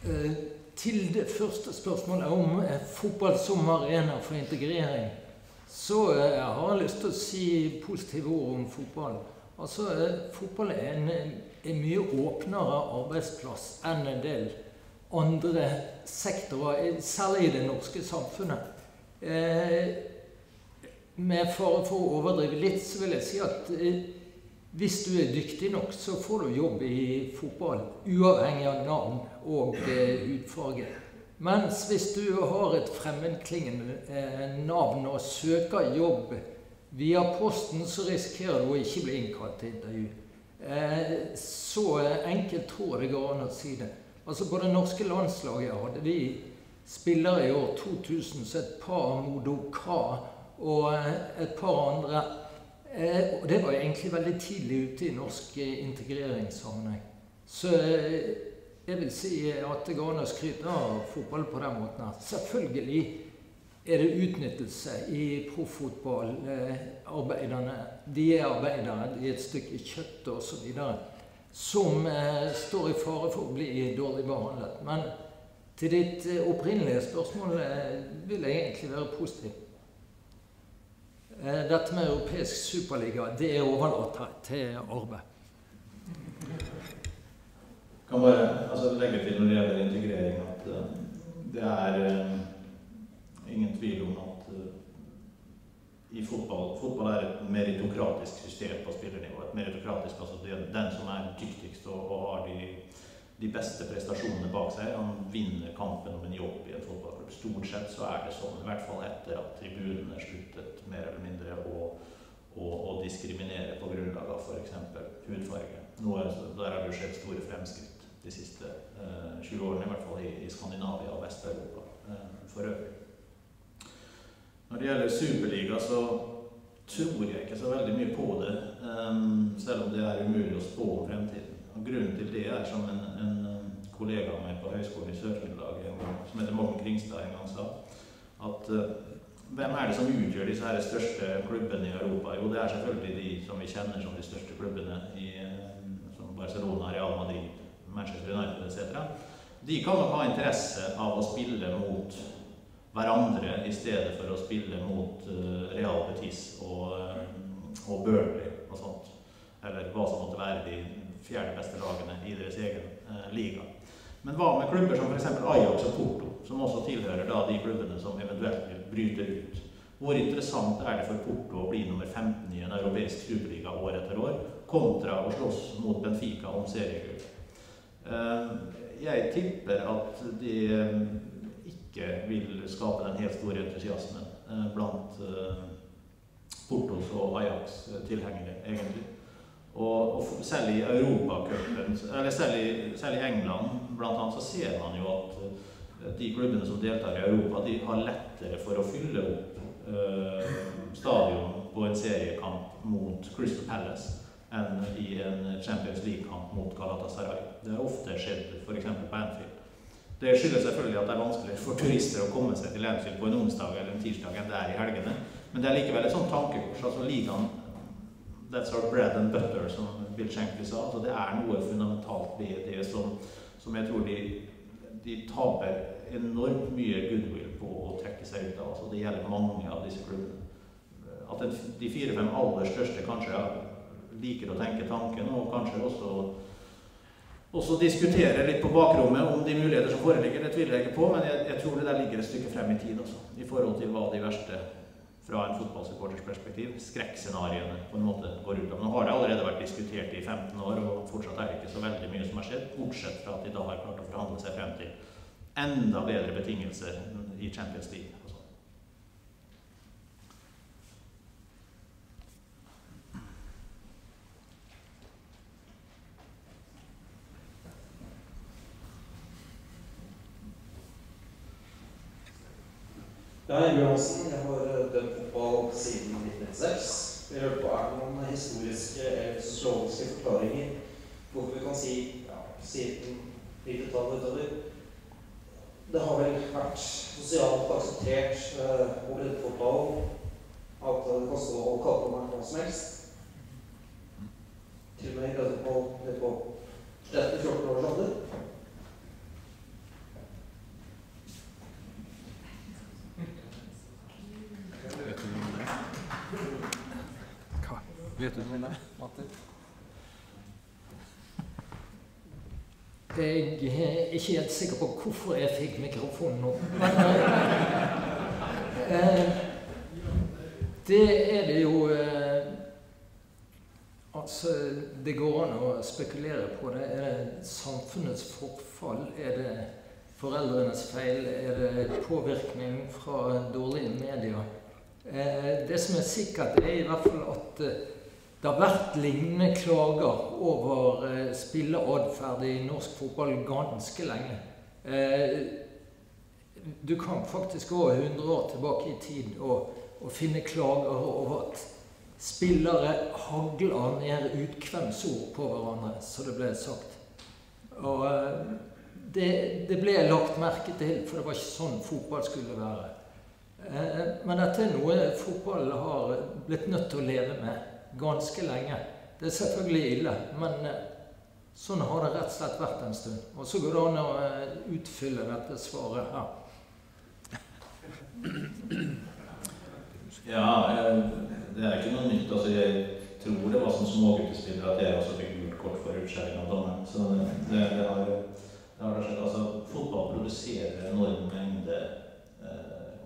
Uh, til det første spørsmålet om uh, fotball som arena for integrering, så uh, jeg har jeg lyst til å si positive ord om fotball. Altså, uh, fotball er en, en mye åpnere arbeidsplass enn en del andre sektorer, særlig i det norske samfunnet. Eh, med fare for å overdrive litt, så vil jeg si at eh, hvis du er dyktig nok, så får du jobb i fotball, uavhengig av navn og eh, hudfarge. Mens hvis du har et fremmedklingende eh, navn og søker jobb via posten, så risikerer du å ikke bli innkalt til intervju. Eh, så enkelt tror jeg det går an å si det. Altså på det norske landslaget hadde vi spillere i år to tusen, så et par Modoka og et par andre. Og det var egentlig veldig tidlig ute i norsk integreringssammenheng. Så jeg vil si at det går an å skryte av fotball på den måten her. Selvfølgelig er det utnyttelse i profotball, arbeiderne, de er arbeidere, de er et stykke kjøtt og så videre, som står i fare for å bli dårlig behandlet. Men til ditt opprinnelige spørsmål vil jeg egentlig være positiv. Dette med europeisk superliga, det er overlatt til arbeid. Jeg kan bare altså, legge til når det gjelder integrering at det er ingen tvil om at i fotball, fotball er et meritokratisk system på spillernivå. Et meritokratisk, altså det er den som er dyktigst og, og har de, de beste prestasjonene bak seg, han vinner kampen om en jobb i en fotballklubb. Stort sett så er det sånn, i hvert fall etter at tribunene sluttet mer eller mindre å, å, å diskriminere på grunnlag av for eksempel hudfarge. Nå er det, der har det jo skjedd store fremskritt de siste eh, tjue årene, i hvert fall i, i Skandinavia og Vest-Europa eh, for øvrig. Når det gjelder Superliga så tror jeg ikke så veldig mye på det, eh, selv om det er umulig å spå om fremtiden. Og grunnen til det er som en, en kollega med på Høgskolen i Sør-Trøndelag som heter Morten Kringstad en gang sa at uh, hvem er det som utgjør disse her største klubbene i Europa? Jo, det er selvfølgelig de som vi kjenner som de største klubbene i som Barcelona, Real Madrid, Manchester United et cetera. De kan nok ha interesse av å spille mot hverandre i stedet for å spille mot uh, Real Betis og, uh, og Burnley og sånt. Eller hva som måtte være de fjerde beste lagene i deres egen uh, liga. Men hva med klubber som for eksempel Ajax og Porto, som også tilhører da de klubbene som eventuelt bryter ut? Hvor interessant er det for Porto å bli nummer femten i en europeisk superliga år etter år, kontra å slåss mot Benfica om seriegull? Jeg tipper at de ikke vil skape den helt store entusiasmen blant Portos og Ajax-tilhengere, egentlig. Og, og selv i Europacupen, eller selv i, selv i England blant annet, så ser man jo at de klubbene som deltar i Europa, de har lettere for å fylle opp øh, stadion på en seriekamp mot Crystal Palace enn i en Champions League-kamp mot Galatasaray. Det har ofte skjedd for eksempel på Anfield. Det skyldes selvfølgelig at det er vanskeligere for turister å komme seg til Anfield på en onsdag eller en tirsdag enn det er i helgene, men det er likevel et sånt tankekurs, altså ligaen that's our bread and butter, som Bill Shankly sa. Altså, det er noe fundamentalt ved det som, som jeg tror de, de taper enormt mye goodwill på å trekke seg ut av. Altså, det gjelder mange av disse klubbene. At de fire-fem aller største kanskje liker å tenke tanken, og kanskje også, også diskutere litt på bakrommet om de muligheter som foreligger. Det tviler jeg ikke på, men jeg, jeg tror det der ligger et stykke frem i tid også, i forhold til hva de verste fra en fotballsupporters perspektiv, skrekkscenariene på en måte går ut av. Nå har det allerede vært diskutert i femten år, og fortsatt er det ikke så veldig mye som har skjedd, bortsett fra at de da har klart å forhandle seg frem til enda bedre betingelser i Champions League. Ja, Egil Hansen, jeg har dømt fotball siden nitten nittiseks. Jeg hørte på er det noen historiske eller sosiologiske forklaringer på hvorfor vi kan si ja, siden nittitallet utover. Det har vel vært sosialt akseptert uh, å bli fotball, at det kan stå og kalle på meg noe som helst. Til og med jeg fotball ned på tretten til fjorten års alder. Vet du mine, Matte? Jeg er ikke helt sikker på hvorfor jeg fikk mikrofonen nå. Det er det jo, altså det går an å spekulere på det. Er det samfunnets forfall? Er det foreldrenes feil? Er det påvirkning fra dårlige medier? Det som er sikkert er i hvert fall at det har vært lignende klager over spilleadferd i norsk fotball ganske lenge. Du kan faktisk gå hundre år tilbake i tid og, og finne klager over at spillere hagler ned utkvemsord på hverandre, så det ble sagt. Og det, det ble lagt merke til, for det var ikke sånn fotball skulle være. Men dette er noe fotball har blitt nødt til å leve med ganske lenge. Det er selvfølgelig ille, men sånn har det rett og slett vært en stund. Og så går det an å utfylle dette svaret her. Ja, det er ikke noe nytt. Altså, jeg tror det var som småguttespillere at jeg også fikk gult kort for utskjæring av dommeren. Så det, det, det har det skjedd. Altså, fotball produserer enorme mengder.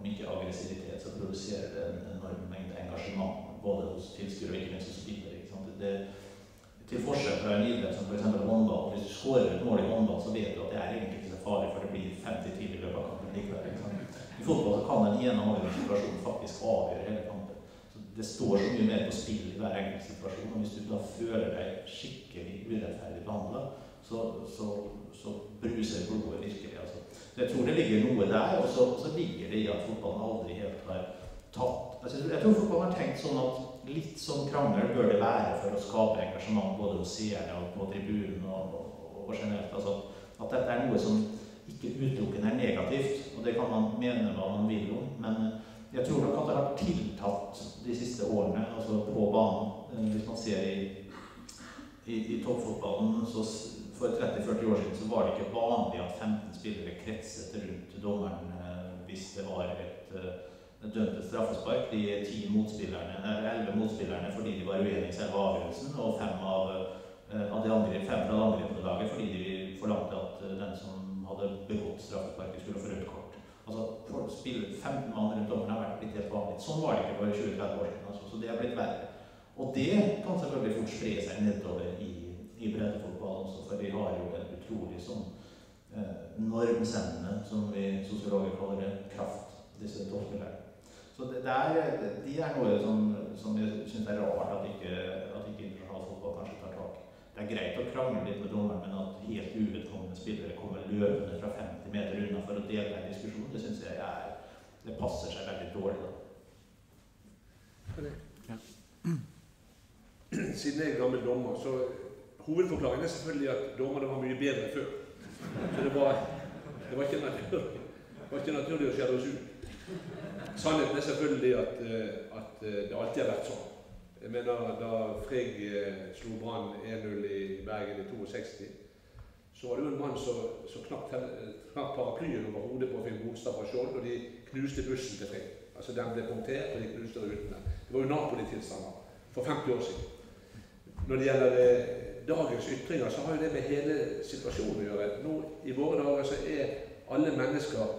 Ikke aggressivitet, så produserer det en enorm mengde engasjement både hos tilskuere og ikke minst hos spillere. Til forskjell fra en idrett som for eksempel håndball. Hvis du skårer et mål i håndball, så vet du at det er egentlig ikke så farlig, for det blir femti til i løpet av kampen likevel. I fotball så kan den ene og andre situasjonen faktisk avgjøre hele kampen. Så det står så mye mer på spill i hver enkelt situasjon, og hvis du da føler deg skikkelig urettferdig behandlet, så, så, så bruser blodet virkelig. Altså. Jeg tror det ligger noe der, og så, og så ligger det i at fotballen aldri helt har tatt. Altså, jeg tror fotballen har tenkt sånn at litt sånn krangel bør det være for å skape engasjement både hos seerne og på tribunen og, og, og generelt. Altså, at dette er noe som ikke utelukkende er negativt, og det kan man mene hva man vil om, men jeg tror nok at det har tiltatt de siste årene, altså på banen. Hvis man ser i, i, i toppfotballen, så for tretti til førti år siden så var det ikke vanlig at femten spillere kretset rundt dommeren hvis det var et dømt straffespark. De ti motspillerne, eller elleve motspillerne fordi de var uenige i selve avgjørelsen, og fem av, av de andre fra angrepslaget fordi de forlangte at den som hadde begått straffesparket skulle få rødt kort. Altså, for å spille femten mann rundt dommeren har vært litt helt vanlig. Sånn var det ikke for tjue til tretti år siden, altså, så det har blitt verre. Og det kan selvfølgelig fort spre seg nedover i i breddefotball også, for vi har jo en utrolig sånn eh, normsendende, som vi sosiologer kaller det, kraft, disse toppspillerne. Så det der, de er noe som, som jeg synes er rart at ikke, at ikke internasjonal fotball kanskje tar tak. Det er greit å krangle litt med dommeren, men at helt uvedkommende spillere kommer løpende fra femti meter unna for å dele en diskusjon, det synes jeg er, det passer seg veldig dårlig da. Ja. Siden jeg er gammel dommer, så hovedforklaringen er selvfølgelig at dommerne var mye bedre før. Så det var, det var, ikke, naturlig, det var ikke naturlig å skjelle oss ut. Sannheten er selvfølgelig at, at det alltid har vært sånn. Jeg mener, da Frigg slo Brann én null i Bergen i sekstito, så var det jo en mann som knapt paraplyen over hodet på Finn Berstad fra Skjold, og de knuste bussen til Frigg. Altså, den ble punktert, og de knuste rutene. Det var jo Napoli-tilstander for femti år siden. Når det gjelder det, dagens ytringer, så har jo det med hele situasjonen å gjøre. Nå i våre dager så er alle mennesker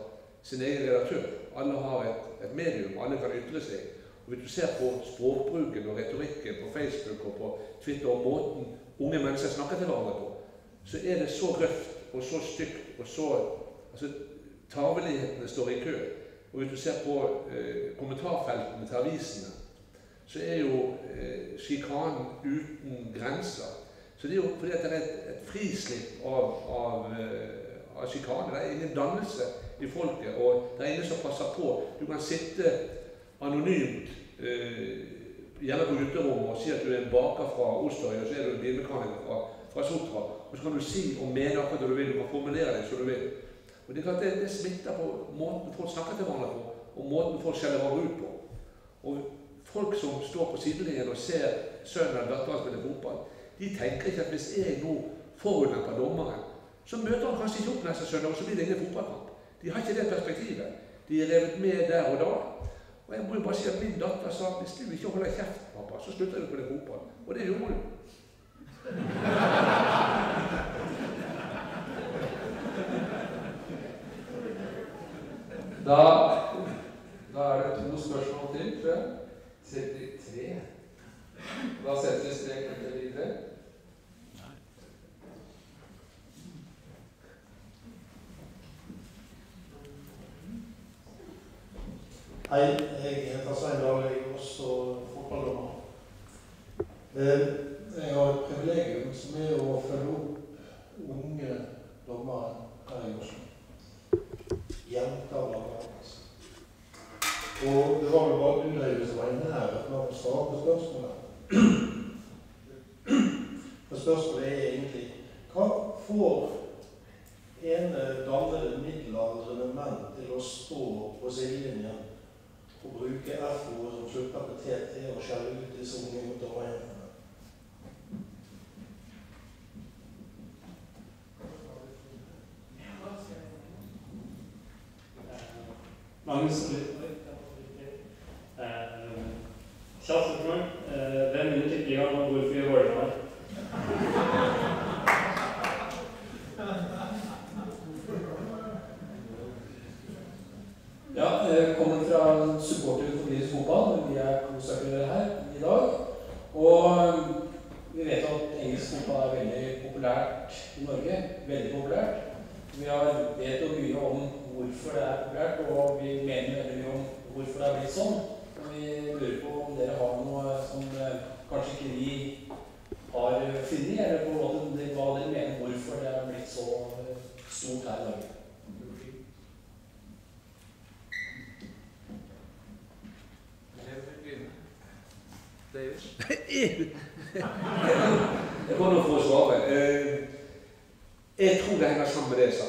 sin egen redaktør. Alle har et, et medium, alle kan ytre seg. Og hvis du ser på språkbruken og retorikken på Facebook og på Twitter og måten unge mennesker snakker til hverandre på, så er det så røft og så stygt og så altså, tarvelighetene står i kø. Og hvis du ser på eh, kommentarfeltene til avisene, så er jo eh, sjikanen uten grenser. Så det er jo fordi det er et, et frislipp av, av, av sjikane. Det er ingen dannelse i folket, og det er ingen som passer på. Du kan sitte anonymt, eh, gjerne på uterommet, og si at du er en baker fra Osterøy, og så er du en bilmekaniker fra, fra Sotra. Og så kan du si og mene akkurat det du vil, du kan formulere deg som du vil. Og det er klart det, det smitter på måten folk snakker til hverandre på, og måten folk skjeller hverandre ut på. Og folk som står på sidelinjen og ser sønnen eller datteren spille fotball, de tenker ikke at hvis jeg nå forulemper dommeren, så møter han kanskje ikke opp neste søndag, og så blir det ingen fotballkamp. De har ikke det perspektivet. De er revet med der og da. Og jeg må jo bare si at min datter sa at hvis du ikke holder kjeft, pappa, så slutter du på det fotball. Og det gjorde hun. Da, da er det to spørsmål til, tror jeg. tre. Da setter vi strek etter videre. Hei, jeg heter Steinar, jeg er også fotballdommer. Jeg har et privilegium som er å følge opp unge dommere her i Oslo. Jenter var det. Og det var vel bare Ulløy som var inne her når man svarer på spørsmålet. For spørsmålet er egentlig, hva får ene dannede middelaldrende menn til å stå på sidelinjen og bruke F-ord som slutter på T T og skjelle ut disse unge mot dommerjentene. Magnus Kjærstøkron, hvem vinner tippeligaen og hvorfor gjør Vålerenga det? Ja, kommer fra supporter for Brynes fotball. Vi er klosaklere her i dag. Og vi vet at engelsk fotball er veldig populært i Norge. Veldig populært. Vi vet jo mye om hvorfor det er populært, og vi mener veldig mye om hvorfor det er blitt sånn. Vi lurer på om dere har noe som kanskje ikke vi har funnet, eller på hva dere mener hvorfor det er blitt så stort her i Norge. Jeg må nå få svare. Jeg tror det henger sammen med det jeg sa.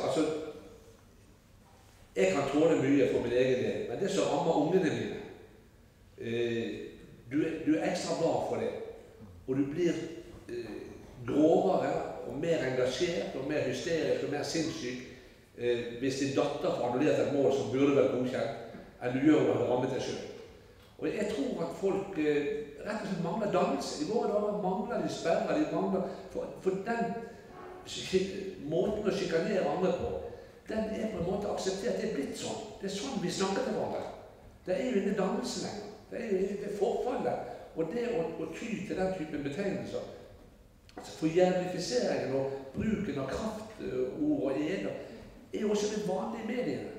Jeg kan tåle mye for min egen del, men det som rammer ungene mine, du er ekstra glad for det, og du blir grovere og mer engasjert og mer hysterisk og mer sinnssyk hvis din datter får annullert et mål som burde vært godkjent, enn du gjør når du rammer deg selv. Og jeg tror at folk rett og slett mangler dannelse. I våre dager mangler de sperrer, de mangler for den måten å sjikanere andre på. Den er på en måte akseptert. Det er blitt sånn. Det er sånn vi snakker til hverandre. Det er jo ingen dannelse lenger. Det er jo ikke forfallet. Og det å, å ty til den typen betegnelser, altså forjernifiseringen og bruken av kraftord og eder, er jo også det vanlige i mediene.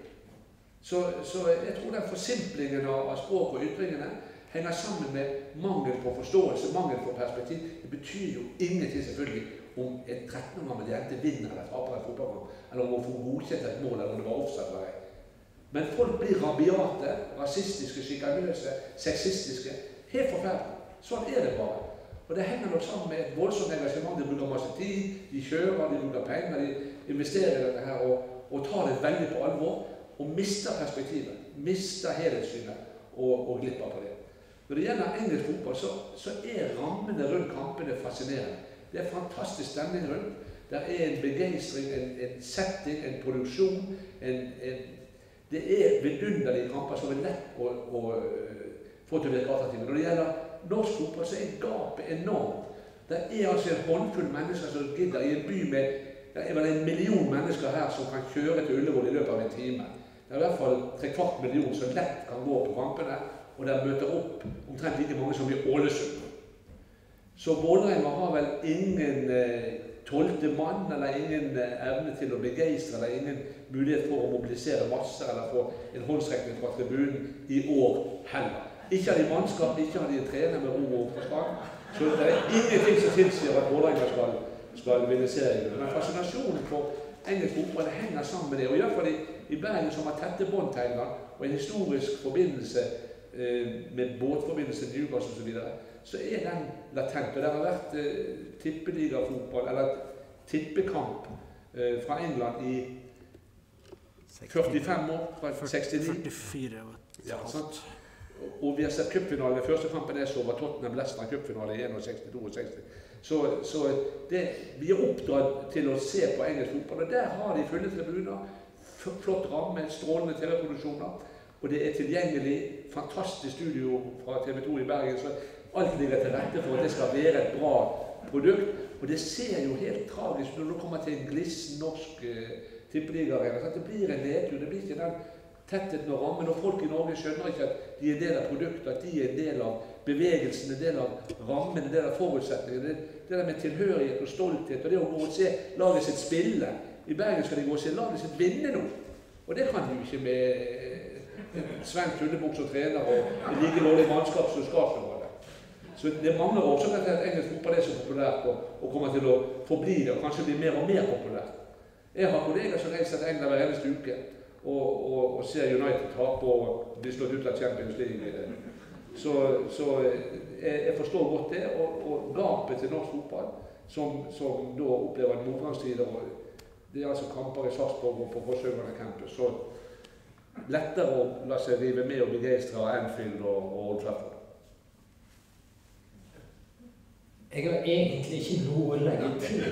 Så, så jeg tror den forsimplingen av språk og ytringene henger sammen med mangel på forståelse, mangel på perspektiv. Det betyr jo ingenting selvfølgelig om et tretten-årig jente vinner eller taper en fotballkamp, eller om hun får godkjent et mål, eller om det var offside eller ei. Men folk blir rabiate, rasistiske, sjikanøse, sexistiske. Helt forferdelig. Sånn er det bare. Og det henger nok sammen med et voldsomt engasjement. De bruker masse tid, de kjører, de bruker penger, de investerer i dette her og, og tar det veldig på alvor, og mister perspektivet, mister helhetssynet og, og glipper på det. Når det gjelder engelsk fotball, så, så er rammene rundt kampene fascinerende. Det er fantastisk stemning rundt. Det er en begeistring, en, en setting, en produksjon. En, en, det er vidunderlige kamper som er lett å, å få til å virke attraktive. Når det gjelder norsk fotball, så er gapet enormt. Det er altså en håndfull mennesker som gidder i en by med det er vel en million mennesker her som kan kjøre til Ullevål i løpet av en time. Det er i hvert fall tre kvart million som lett kan gå på kampene, og der møter opp omtrent like mange som i Ålesund. Så Vålerenga har vel ingen eh, tolvte mann, eller ingen eh, evne til å begeistre, eller ingen mulighet for å mobilisere masser, eller få en håndstrekning fra tribunen i år heller. Ikke har de mannskap, ikke har de trener med ro og forstand. Så det er ingenting som tilsier at Vålerenga skal, skal mobilisere. Men fascinasjonen for engelsk fotball henger sammen med det, og i hvert fall i, i Bergen som har tette båndtegner, og en historisk forbindelse eh, med båtforbindelse til Newcastle og så videre, så er den latent, og det har vært eh, tippeligafotball, eller tippekamp eh, fra England i førtifem år, fra sekstini. førtifire, ja, sant. Og, og vi har sett cupfinalen, første kampen er så var Tottenham Leicester cupfinalen i sekstien til sekstito. Så, så det, vi er oppdratt til å se på engelsk fotball, og der har de fulle tribuner, flott ramme, strålende T V-produksjoner, og det er tilgjengelig, fantastisk studio fra T V to i Bergen, så alt ligger til rette for at det skal være et bra produkt, og det ser jo helt tragisk når du kommer til en gliss norsk eh, tippeligarena. Det blir en nedtur, det blir ikke den tettheten og rammen, og folk i Norge skjønner ikke at de er en del av produktet, at de er en del av bevegelsen, en del av rammen, en del av forutsetningene, det der med tilhørighet og stolthet, og det å gå og se laget sitt spille. I Bergen skal de gå og se laget sitt vinne nå, og det kan de jo ikke med en svensk tullebok som trener og en like dårlig mannskap som skaffer. Så det mangler også at engelsk fotball er så populært og, og kommer til å forbli det, og kanskje bli mer og mer populært. Jeg har kolleger som reiser til England hver eneste uke og, og, og ser United tape og blir slått ut av Champions League. Så, så jeg, jeg forstår godt det, og, og gapet til norsk fotball, som, som da opplever en motgangstider. Det er altså kamper i Sarpsborg og på Rosenborg campus. Så lettere å la seg rive med og begeistre av Anfield og Old Trafford? Jeg har egentlig ikke noe å legge til.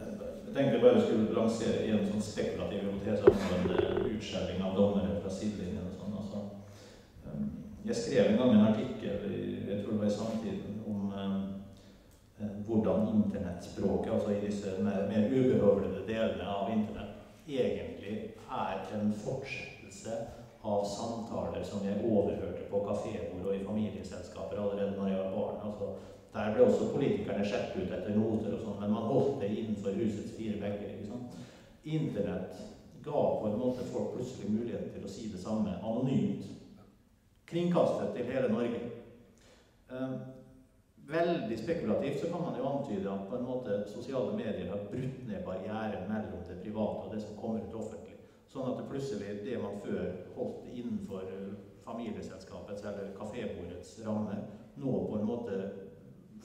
Jeg tenkte bare skulle lansere i en sånn spekulativ hypotese om en utskjæring av dommere fra sidelinjen og sånn. Altså, jeg skrev en gang en artikkel, jeg tror det var i samtiden, om hvordan internettspråket, altså i disse mer, mer ubehøvlede delene av internett, egentlig er en fortsettelse av samtaler som jeg overhørte på kafébord og i familieselskaper allerede når jeg var barn. Altså, der ble også politikerne sjekke ut etter noter og sånn, men man holdt det innenfor husets fire vegger, ikke sant? Internett ga på en måte folk plutselig mulighet til å si det samme, anonymt, kringkastet til hele Norge. Um, Veldig spekulativt så kan man jo antyde at på en måte sosiale medier har brutt ned barrieren mellom det private og det som kommer ut offentlig. Sånn at det plutselig det man før holdt innenfor familieselskapets eller kafébordets ramme, nå på en måte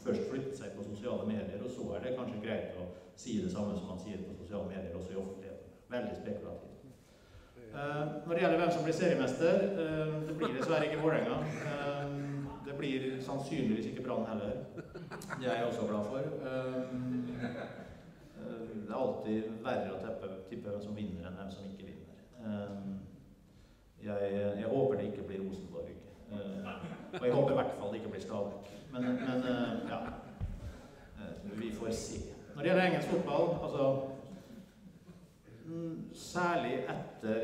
først flyttet seg på sosiale medier, og så er det kanskje greit å si det samme som man sier på sosiale medier også i offentligheten. Veldig spekulativt. Uh, når det gjelder hvem som blir seriemester, uh, det blir dessverre ikke Vålerenga. Uh, Det blir sannsynligvis ikke Brann heller. Det er jeg også glad for. Det er alltid verre å tippe, tippe hvem som vinner enn hvem som ikke vinner. Jeg, jeg håper det ikke blir Rosenborg. Og jeg håper i hvert fall det ikke blir Stabæk. Men, men ja, vi får se. Når det gjelder engelsk fotball, altså særlig etter...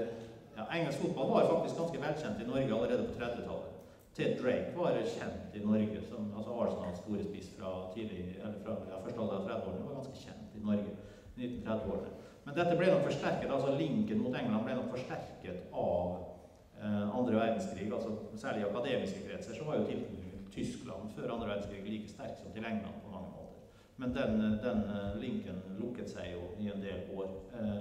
Ja, engelsk fotball var faktisk ganske velkjent i Norge allerede på trettitallet. Ted Drake var kjent i Norge, som, altså Arsenals store spiss fra tidlig, eller fra ja, første alder av trettiårene, var ganske kjent i Norge i nitten trettiårene. Men dette ble nok forsterket, altså linken mot England ble nok forsterket av eh, andre verdenskrig, altså særlig i akademiske kretser, så var jo tilknytningen til Tyskland før andre verdenskrig like sterk som til England på mange måter. Men den, den linken lukket seg jo i en del år eh,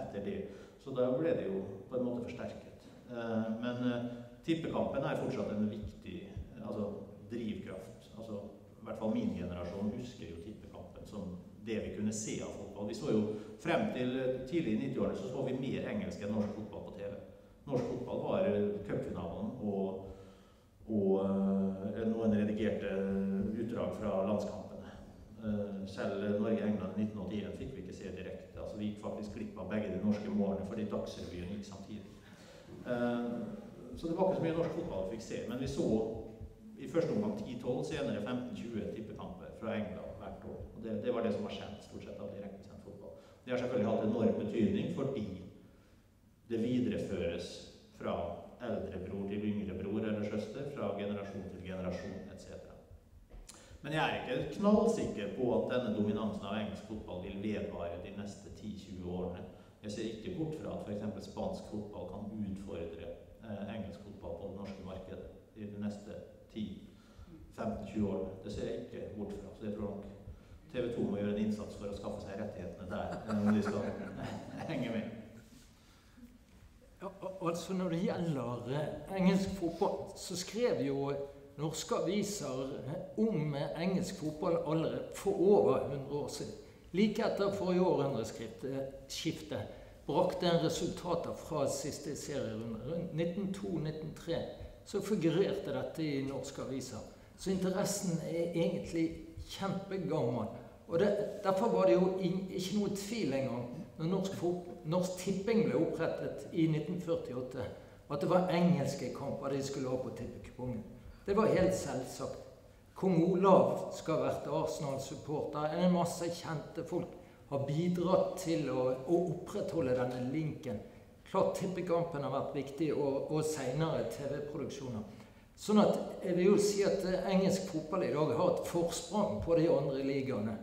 etter det, så da ble det jo på en måte forsterket. Eh, men eh, Tippekampen er fortsatt en viktig altså, drivkraft. Altså, i hvert fall min generasjon husker jo tippekampen som det vi kunne se av fotball. Vi så jo frem til tidlig i nittiårene så så vi mer engelsk enn norsk fotball på T V. Norsk fotball var cupfinalen og, og noen redigerte utdrag fra landskampene. Selv Norge-England i nitten åttien fikk vi ikke se direkte. Altså, vi gikk faktisk glipp av begge de norske målene fordi Dagsrevyen gikk samtidig. Så det var ikke så mye norsk fotball vi fikk se, men vi så i første omgang ti tolv, senere femten tjue tippekamper fra England hvert år. Og det, det var det som var kjent stort sett av direktesendt fotball. Det har selvfølgelig hatt enorm betydning fordi det videreføres fra eldrebror til yngre bror eller søster, fra generasjon til generasjon et cetera. Men jeg er ikke knallsikker på at denne dominansen av engelsk fotball vil vedvare de neste ti tjue årene. Jeg ser ikke bort fra at for eksempel spansk fotball kan utfordre engelsk fotball på det norske markedet i de neste ti femten tjue årene. Det ser jeg ikke bort fra, så jeg tror nok T V to må gjøre en innsats for å skaffe seg rettighetene der når de skal henge med. Ja, altså når det gjelder engelsk fotball, så skrev jo norske aviser om engelsk fotball allerede for over hundre år siden. Like etter forrige århundreskiftet brakte en resultater fra siste serierunde. Rundt nitten to nitten tre så figurerte dette i norske aviser. Så interessen er egentlig kjempegammel. Og det, derfor var det jo ikke noe tvil engang når norsk, norsk tipping ble opprettet i nitten førtiåtte, at det var engelske kamper de skulle ha på tippekupongen. Det var helt selvsagt. Kong Olav skal ha vært Arsenal-supporter, en masse kjente folk har bidratt til å, å opprettholde denne linken. Klart tippekampen har vært viktig, og, og senere T V-produksjoner. Sånn at jeg vil jo si at engelsk fotball i dag har et forsprang på de andre ligaene.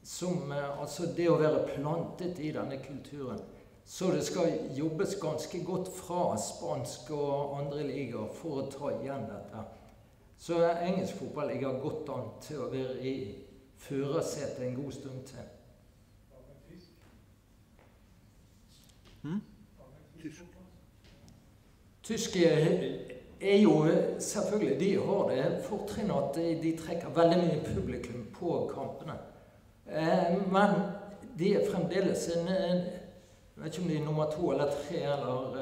Som altså det å være plantet i denne kulturen. Så det skal jobbes ganske godt fra spansk og andre ligaer for å ta igjen dette. Så engelsk fotball ligger godt an til å være i førersetet en god stund til. Hmm? Tysk. Tysk er jo selvfølgelig, de har det fortrinnet at de trekker veldig mye publikum på kampene. Men de er fremdeles en, jeg vet ikke om de er nummer to eller tre eller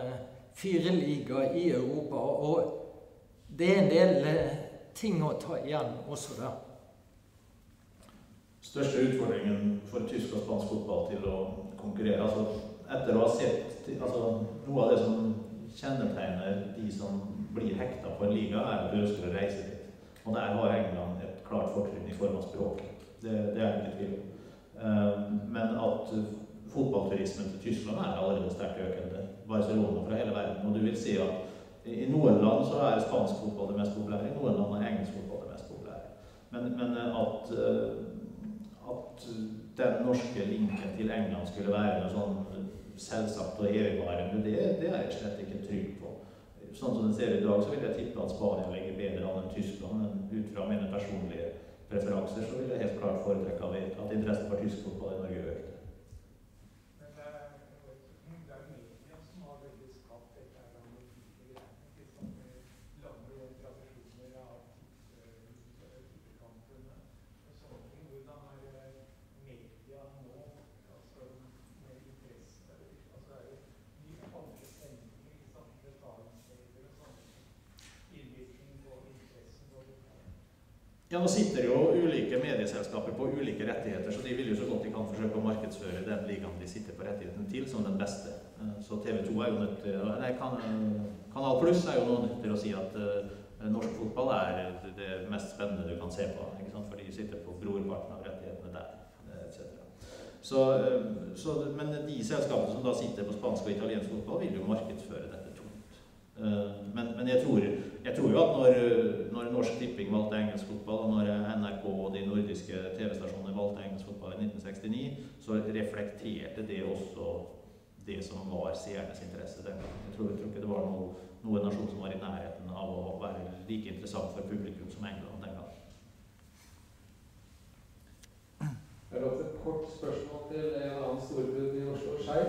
fire ligaer i Europa, og det er en del ting å ta igjen også der. Største utfordringen for tysk og spansk fotball til å konkurrere, altså etter å ha sett, altså noe av det som kjennetegner de som blir hekta på en liga, er at du ønsker å reise dit. Og der har England et klart fortrinn i form av språk. Det, det er ikke tvil. Men at fotballturismen til Tyskland er allerede sterkt økende. Barcelona fra hele verden, og du vil si at i noen land så er spansk fotball det mest populære, i noen land er engelsk fotball det mest populære. Men, men at at den norske linken til England skulle være noe sånn selvsagt og evigvarende, det, det er jeg slett ikke trygg på. Sånn som det ser i dag, så vil jeg tippe at Spania legger bedre an enn Tyskland, men ut fra mine personlige preferanser så vil jeg helt klart foretrekke at interessen for tysk fotball i Norge økte. Men det er media som har veldig skapt dette her landet, ikke sant, med lange tradisjoner av tippekampene og sånne ting. Hvordan er media nå, altså med interessen, altså er det mye andre stemninger i samme betalingsregler og sånn innvirkning på interessen og det? Ja, nå sitter jo ulike medieselskaper på ulike rettigheter, så de vil jo så godt de kan forsøke å markedsføre den ligaen de sitter på rettigheten til som den beste. Så T V to er jo nødt til, nei, Kanal Plus er jo nå nødt til å si at norsk fotball er det mest spennende du kan se på, ikke sant? Fordi de sitter på brorparten av rettighetene der, et cetera. Så, så, men de selskapene som da sitter på spansk og italiensk fotball vil jo markedsføre dette tungt. Men, men jeg tror... Jeg tror jo at når, når Norsk Tipping valgte engelsk fotball, og når N R K og de nordiske T V-stasjonene valgte engelsk fotball i nitten sekstini, så reflekterte det også det som var seernes interesse den gangen. Jeg tror, jeg tror ikke det var noe, noen nasjon som var i nærheten av å være like interessant for publikum som England den gangen. Jeg har hatt et kort spørsmål til en annen storbud i Oslo, Skei.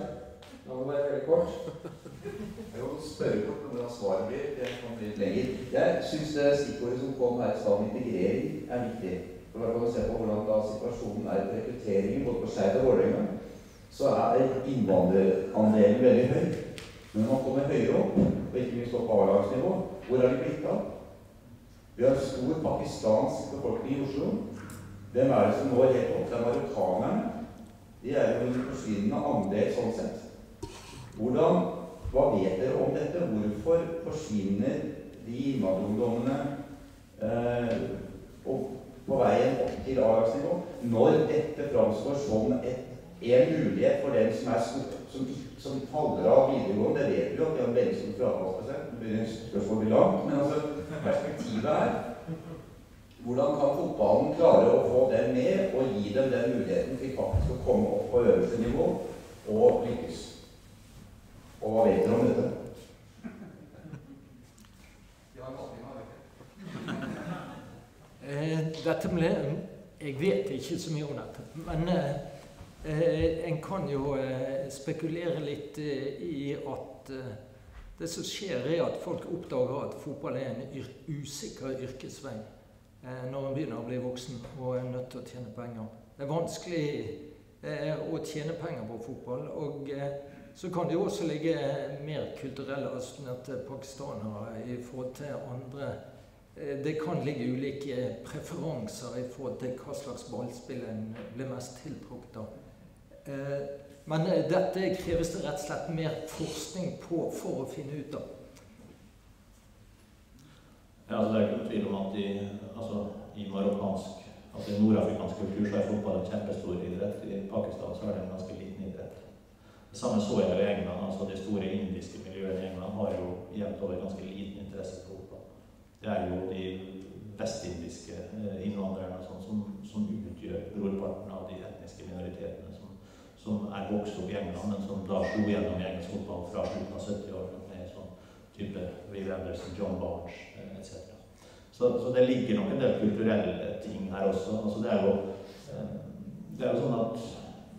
Da må det være veldig kort. Jeg må spørre kort, men det har svaret blir. Jeg kan bli litt lenger. Jeg synes stikkordet som kom her i stedet om integrering er viktig. For da kan vi se på hvordan da situasjonen er i rekrutteringen, både på Skeid og Vålerenga. Så er innvandrerandelen veldig høy. Men når man kommer høyere opp, og ikke minst opp på A-lagsnivå, hvor er det blitt av? Vi har en stor pakistansk befolkning i Oslo. Hvem er det som når helt opp? Det er marokkanerne. De er jo en forsvinnende andel sånn sett. Hvordan, hva vet dere om dette? Hvorfor forsvinner de innvandrerungdommene eh, på veien opp til A-lagsnivå? Når dette framstår som et, en mulighet for dem som, er, som, som faller av videregående, det vet vi jo at de har veldig stor fravalgsprosent. Det blir en spørsmål blir langt, men altså perspektivet er hvordan kan fotballen klare å få dem med og gi dem den muligheten til faktisk å komme opp på øverste nivå og lykkes? Og hva vet dere om dette? De har gått inn, har vi ikke. Jeg vet ikke så mye om dette, men eh, en kan jo eh, spekulere litt eh, i at eh, det som skjer er at folk oppdager at fotball er en yr usikker yrkesvei eh, når man begynner å bli voksen og er nødt til å tjene penger. Det er vanskelig eh, å tjene penger på fotball, og eh, så kan det jo også ligge mer kulturelle aspekter på pakistanere i forhold til andre. Det kan ligge ulike preferanser i forhold til hva slags ballspill en blir mest tiltrukket av. Men dette kreves det rett og slett mer forskning på for å finne ut av. Ja, altså det er ikke noen tvil om at i, altså, i marokkansk, altså i nordafrikansk kultur så er fotball en kjempestor idrett. I Pakistan så er det en ganske liten idrett. Det samme så jeg i England, altså de store indiske miljøene i England har jo jevnt over ganske liten interesse for fotball. Det er jo de vestindiske innvandrerne sånn, som, som utgjør brorparten av de etniske minoritetene som, som er vokst opp i England, men som da slo gjennom engelsk fotball fra slutten av syttiårene med sånn type Will Anderson, John Barnes et cetera. Så, så det ligger nok en del kulturelle ting her også. Altså det er jo, det er jo sånn at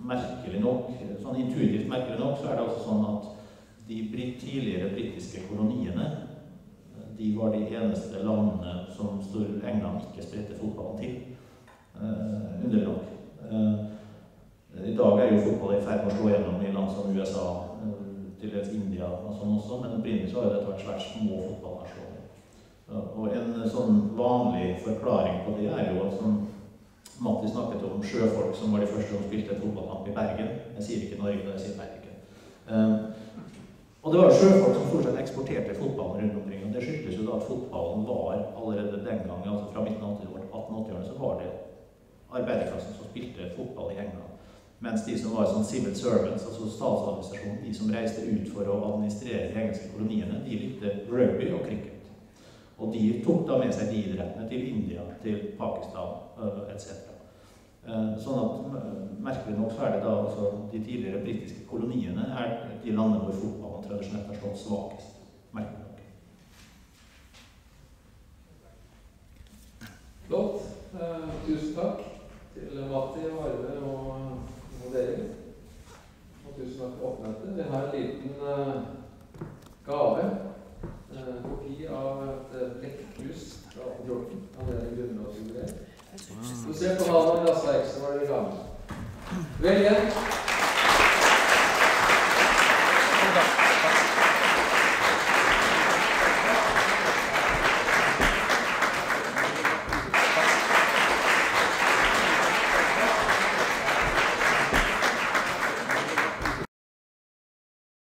merkelig nok, sånn intuitivt merkelig nok, så er det også sånn at de tidligere britiske koloniene, de var de eneste landene som England ikke spredte fotballen til, eh, underlig nok. Eh, I dag er jo fotball i ferd med å slå gjennom i land som U S A, til dels India og sånn også, men opprinnelig så har dette vært svært små fotballnasjoner. Og en sånn vanlig forklaring på det er jo at, som Matti snakket om, sjøfolk som var de første som spilte et fotballkamp i Bergen. Jeg sier ikke Norge, jeg sier Bergen. Og det var sjøfolk som fortsatt eksporterte fotballen rundt omkring, og det skyldes jo da at fotballen var allerede den gangen, altså fra midten av attenhundretallet, så var det arbeiderklassen som spilte fotball i England. Mens de som var sånn civil servants, altså statsadministrasjonen, de som reiste ut for å administrere de engelske koloniene, de likte rugby og cricket. Og de tok da med seg de idrettene til India, til Pakistan, et cetera. Sånn at, merkelig nok, så er det da altså de tidligere britiske koloniene er de landene hvor fotballen tradisjonelt har slått svakest, merkelig nok. Flott. Eh, tusen takk til Matti, Arve og dere. Og tusen takk for oppmøtet. Vi har en liten uh, gave. Uh, kopi av et uh, lekkhus fra atten fjorten. Han er en grunnlovsjubileum. Du ser på hva han i Lassa X var det gammel. Vel igjen.